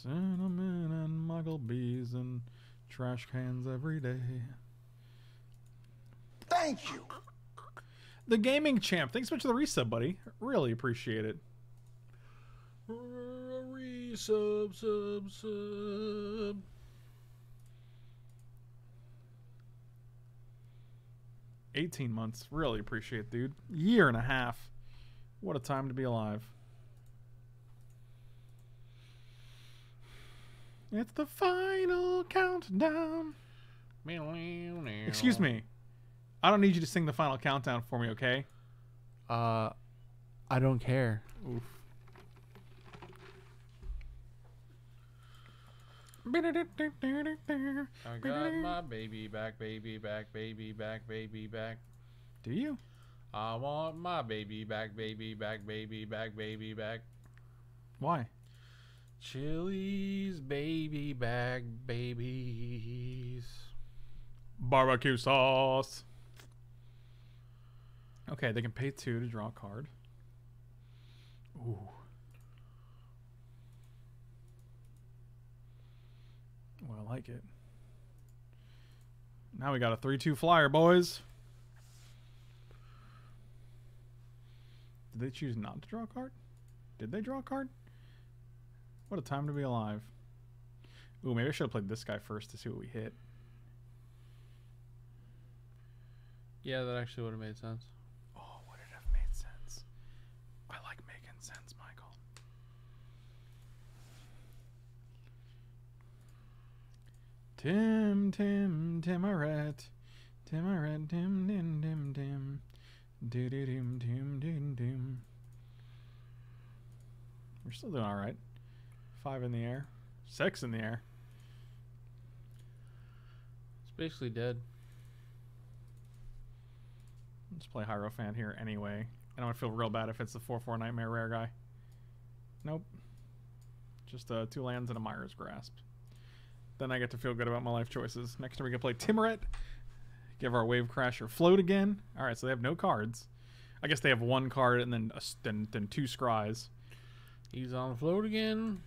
Cinnamon and Michael B's and trash cans every day. Thank you. The Gaming Champ, thanks so much for the resub, buddy. Really appreciate it. Resub, sub, sub. eighteen months. Really appreciate it, dude. Year and a half. What a time to be alive. It's the final countdown. Excuse me. I don't need you to sing the final countdown for me, okay? Uh, I don't care. Oof. I got my baby back, baby back, baby back, baby back. Do you? I want my baby back, baby back, baby back, baby back. Why? Chili's baby bag babies. Barbecue sauce. Okay, they can pay two to draw a card. Ooh. Well, I like it. Now we got a three two flyer, boys. Did they choose not to draw a card? Did they draw a card? What a time to be alive. Ooh, maybe I should have played this guy first to see what we hit. Yeah, that actually would have made sense. Oh, would it have made sense? I like making sense, Michael. Tim, Tim, Timaret. Timaret, Tim, Tim, Tim, Tim. Do, do, dim, dim, dim, dim. We're still doing all right. Five in the air. Six in the air. It's basically dead. Let's play Hierophant here anyway. And I'm going to feel real bad if it's the four four Nightmare Rare guy. Nope. Just uh, two lands and a Myra's Grasp. Then I get to feel good about my life choices. Next turn we can play Timuret. Give our Wave Crasher Float again. Alright, so they have no cards. I guess they have one card and then, a, then, then two Scries. He's on Float again.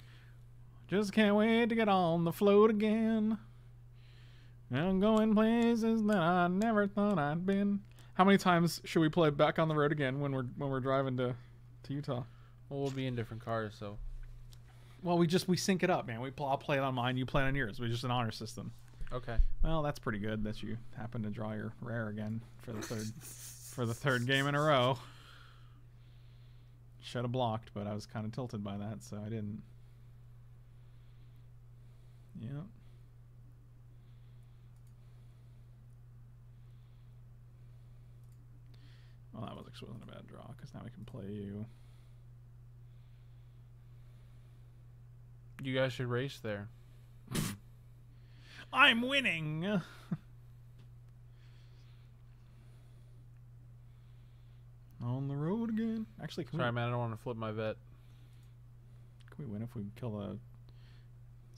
Just can't wait to get on the float again. I'm going places that I never thought I'd been. How many times should we play Back on the Road Again when we're when we're driving to, to Utah? Well, we'll be in different cars, so. Well, we just we sync it up, man. We pl I'll play it on mine, you play it on yours. We're just an honor system. Okay. Well, that's pretty good that you happen to draw your rare again for the third for the third game in a row. Should have blocked, but I was kind of tilted by that, so I didn't. Yeah. Well, that was wasn't a bad draw because now we can play you. You guys should race there. I'm winning. On the road again. Actually, can sorry, we... man. I don't want to flip my vet. Can we win if we kill a?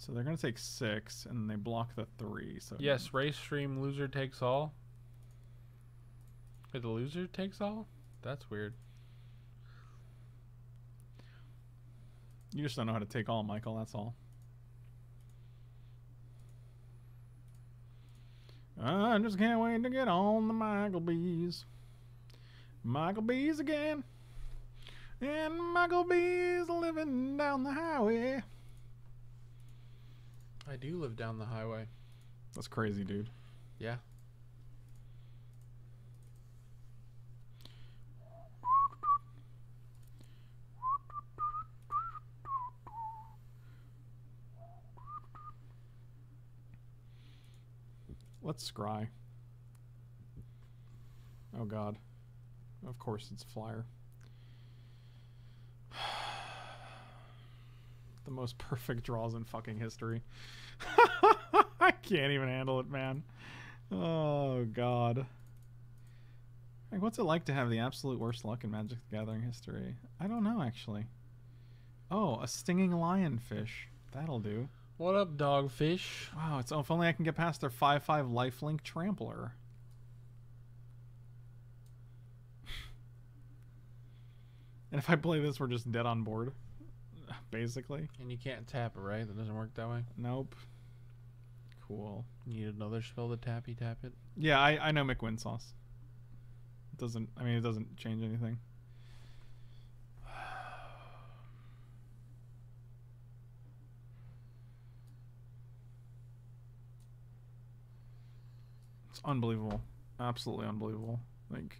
So they're going to take six, and they block the three. So yes, race stream, loser takes all. Wait, the loser takes all? That's weird. You just don't know how to take all, Michael, that's all. I just can't wait to get on the Michael B's. Michael B's again. And Michael B's living down the highway. I do live down the highway. That's crazy, dude. Yeah. Let's scry. Oh god. Of course it's a flyer. The most perfect draws in fucking history. I can't even handle it, man. Oh god. Like, what's it like to have the absolute worst luck in Magic the Gathering history? I don't know, actually. Oh, a stinging lionfish. That'll do. What up, dogfish? Wow, it's, oh, if only I can get past their five five lifelink trampler. And if I play this, we're just dead on board, basically. And you can't tap it, right? That doesn't work that way? Nope. Cool. You need another spell to tappy tap it? Yeah, I, I know McWin sauce. It doesn't, I mean, it doesn't change anything. Unbelievable. Absolutely unbelievable. Like,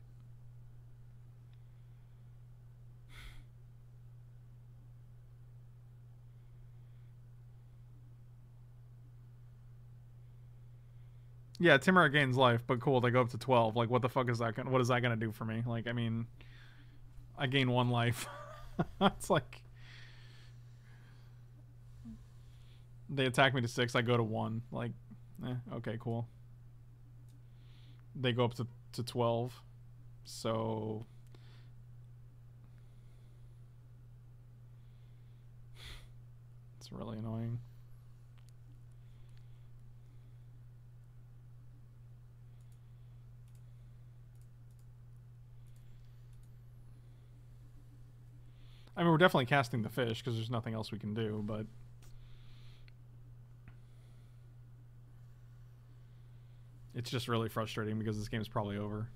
yeah, Timura gains life, but cool, they go up to twelve. Like, what the fuck is that gonna, what is that gonna do for me? Like, I mean, I gain one life. It's like, they attack me to six, I go to one. Like, eh, okay, cool. They go up to, to twelve, so it's really annoying. I mean, we're definitely casting the fish because there's nothing else we can do, but it's just really frustrating because this game is probably over.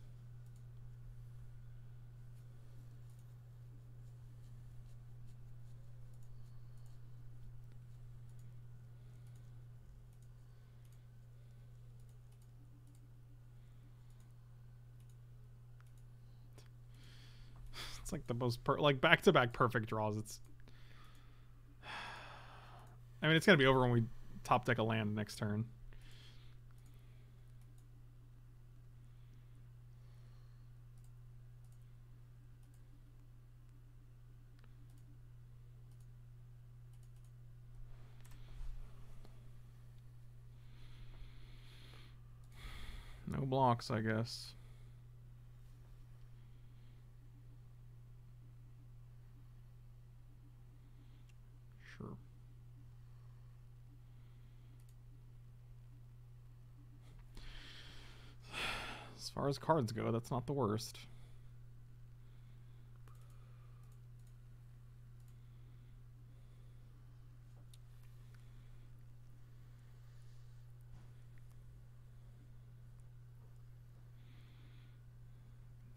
It's like the most per like back-to-back perfect draws. It's, I mean, it's gonna be over when we top deck a land next turn. No blocks, I guess. Sure. As far as cards go, that's not the worst.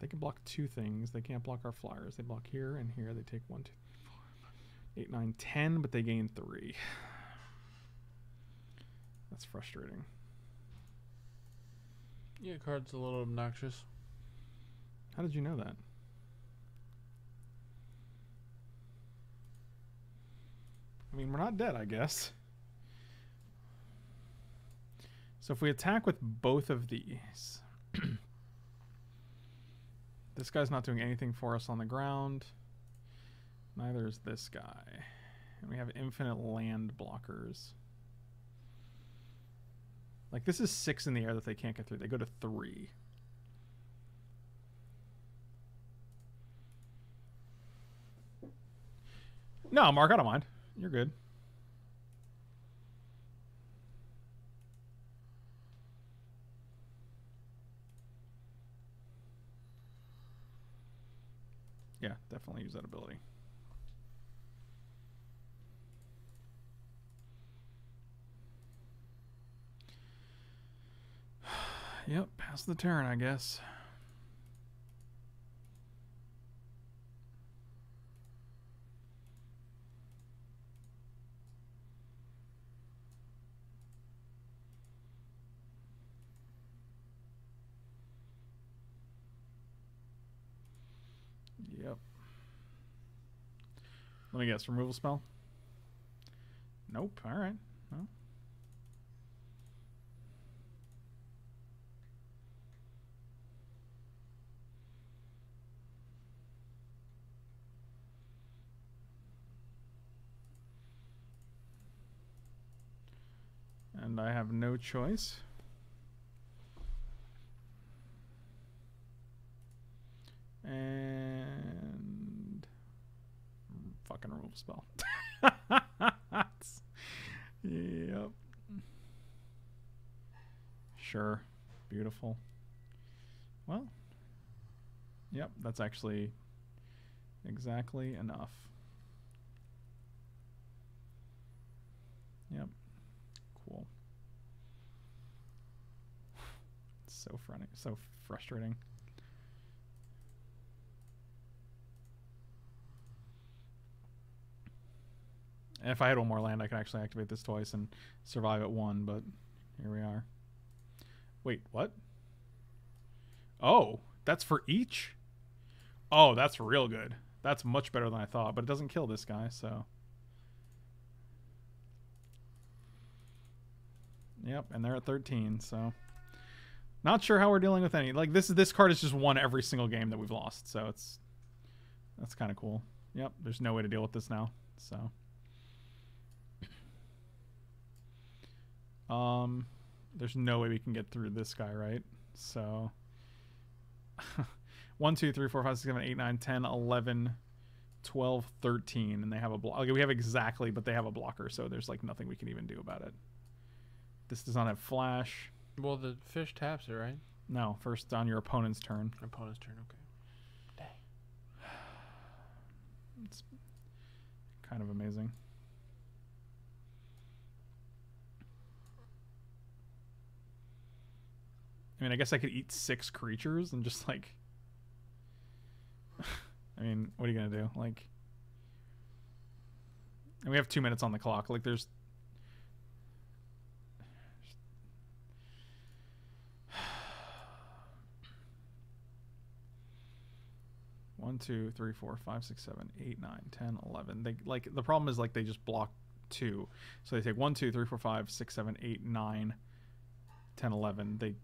They can block two things. They can't block our flyers. They block here and here. They take one, two, three, four, five, eight, nine, ten, but they gain three. That's frustrating. Yeah, card's a little obnoxious. How did you know that? I mean, we're not dead, I guess. So if we attack with both of these... This guy's not doing anything for us on the ground. Neither is this guy. And we have infinite land blockers. Like, this is six in the air that they can't get through. They go to three. No, Mark, I don't mind. You're good. Yeah, definitely use that ability. Yep, pass the turn, I guess. Yep. Let me guess, removal spell? Nope, alright. Well. And I have no choice. And fucking removal spell. Yep. Sure. Beautiful. Well. Yep, that's actually exactly enough. Yep. Cool. It's so fun, so frustrating. If I had one more land, I could actually activate this twice and survive at one, but here we are. Wait, what? Oh, that's for each? Oh, that's real good. That's much better than I thought, but it doesn't kill this guy, so... Yep, and they're at thirteen, so... Not sure how we're dealing with any. Like, this, this card is just won every single game that we've lost, so it's... That's kind of cool. Yep, there's no way to deal with this now, so... Um, there's no way we can get through this guy, right? So, one, two, three, four, five, six, seven, eight, nine, ten, eleven, twelve, thirteen. And they have a block. Okay, we have exactly, but they have a blocker, so there's, like, nothing we can even do about it. This does not have flash. Well, the fish taps it, right? No, first on your opponent's turn. Opponent's turn, okay. Dang. It's kind of amazing. I mean, I guess I could eat six creatures and just, like... I mean, what are you going to do? Like... And we have two minutes on the clock. Like, there's... one, two, three, four, five, six, seven, eight, nine, ten, eleven. They, like, the problem is, like, they just block two. So they take one, two, three, four, five, six, seven, eight, nine, ten, eleven. They... go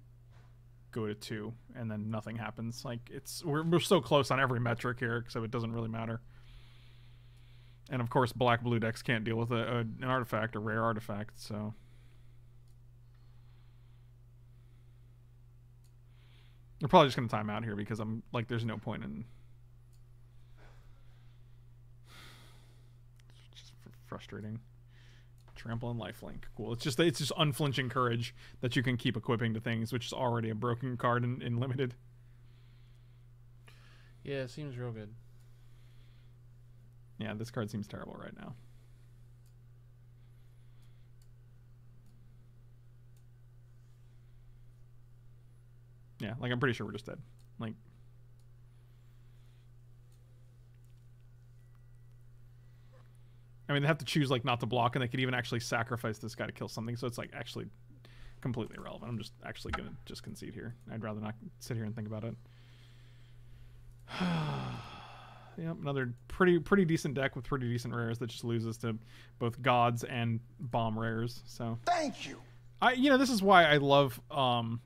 to two and then nothing happens. Like, it's we're, we're so close on every metric here, so it doesn't really matter. And of course black blue decks can't deal with a, a, an artifact, a rare artifact, so they're probably just gonna time out here because I'm like there's no point in it's just frustrating. Trample and lifelink. Cool. It's just it's just unflinching courage that you can keep equipping to things, which is already a broken card in, in limited. Yeah, it seems real good. Yeah, this card seems terrible right now. Yeah, like I'm pretty sure we're just dead. Like I mean, they have to choose, like, not to block, and they could even actually sacrifice this guy to kill something, so it's, like, actually completely irrelevant. I'm just actually going to just concede here. I'd rather not sit here and think about it. Yep, another pretty pretty decent deck with pretty decent rares that just loses to both gods and bomb rares, so... Thank you! I, you know, this is why I love um,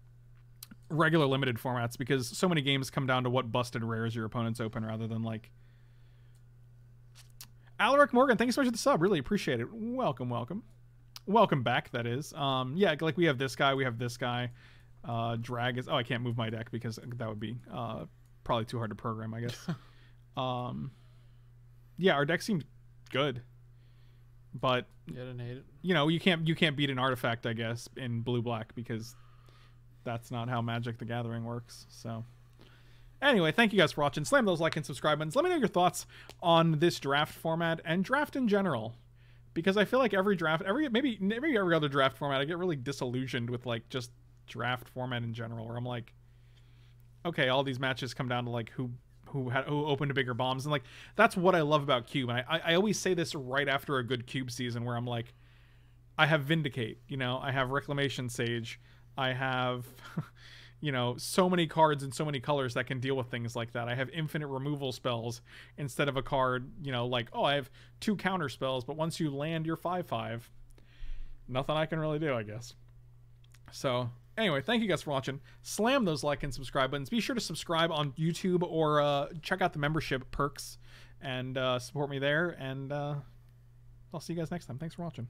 regular limited formats, because so many games come down to what busted rares your opponents open rather than, like... Alaric Morgan, thank you so much for the sub. Really appreciate it. Welcome, welcome. Welcome back, that is. Um, yeah, like we have this guy, we have this guy. Uh, drag is... Oh, I can't move my deck because that would be uh, probably too hard to program, I guess. um, yeah, our deck seemed good. But... Yeah, I didn't hate it. You know, you can't, you can't beat an artifact, I guess, in blue-black because that's not how Magic the Gathering works, so... Anyway, thank you guys for watching. Slam those like and subscribe buttons. Let me know your thoughts on this draft format and draft in general, because I feel like every draft, every maybe maybe every other draft format, I get really disillusioned with like just draft format in general, where I'm like, okay, all these matches come down to like who who had who opened bigger bombs, and like that's what I love about Cube. And I I always say this right after a good Cube season, where I'm like, I have Vindicate, you know, I have Reclamation Sage, I have, you know, so many cards in so many colors that can deal with things like that. I have infinite removal spells instead of a card, you know, like, oh, I have two counter spells, but once you land your five five, nothing I can really do, I guess. So anyway, thank you guys for watching. Slam those like and subscribe buttons. Be sure to subscribe on YouTube, or uh, check out the membership perks and uh, support me there. And uh, I'll see you guys next time. Thanks for watching.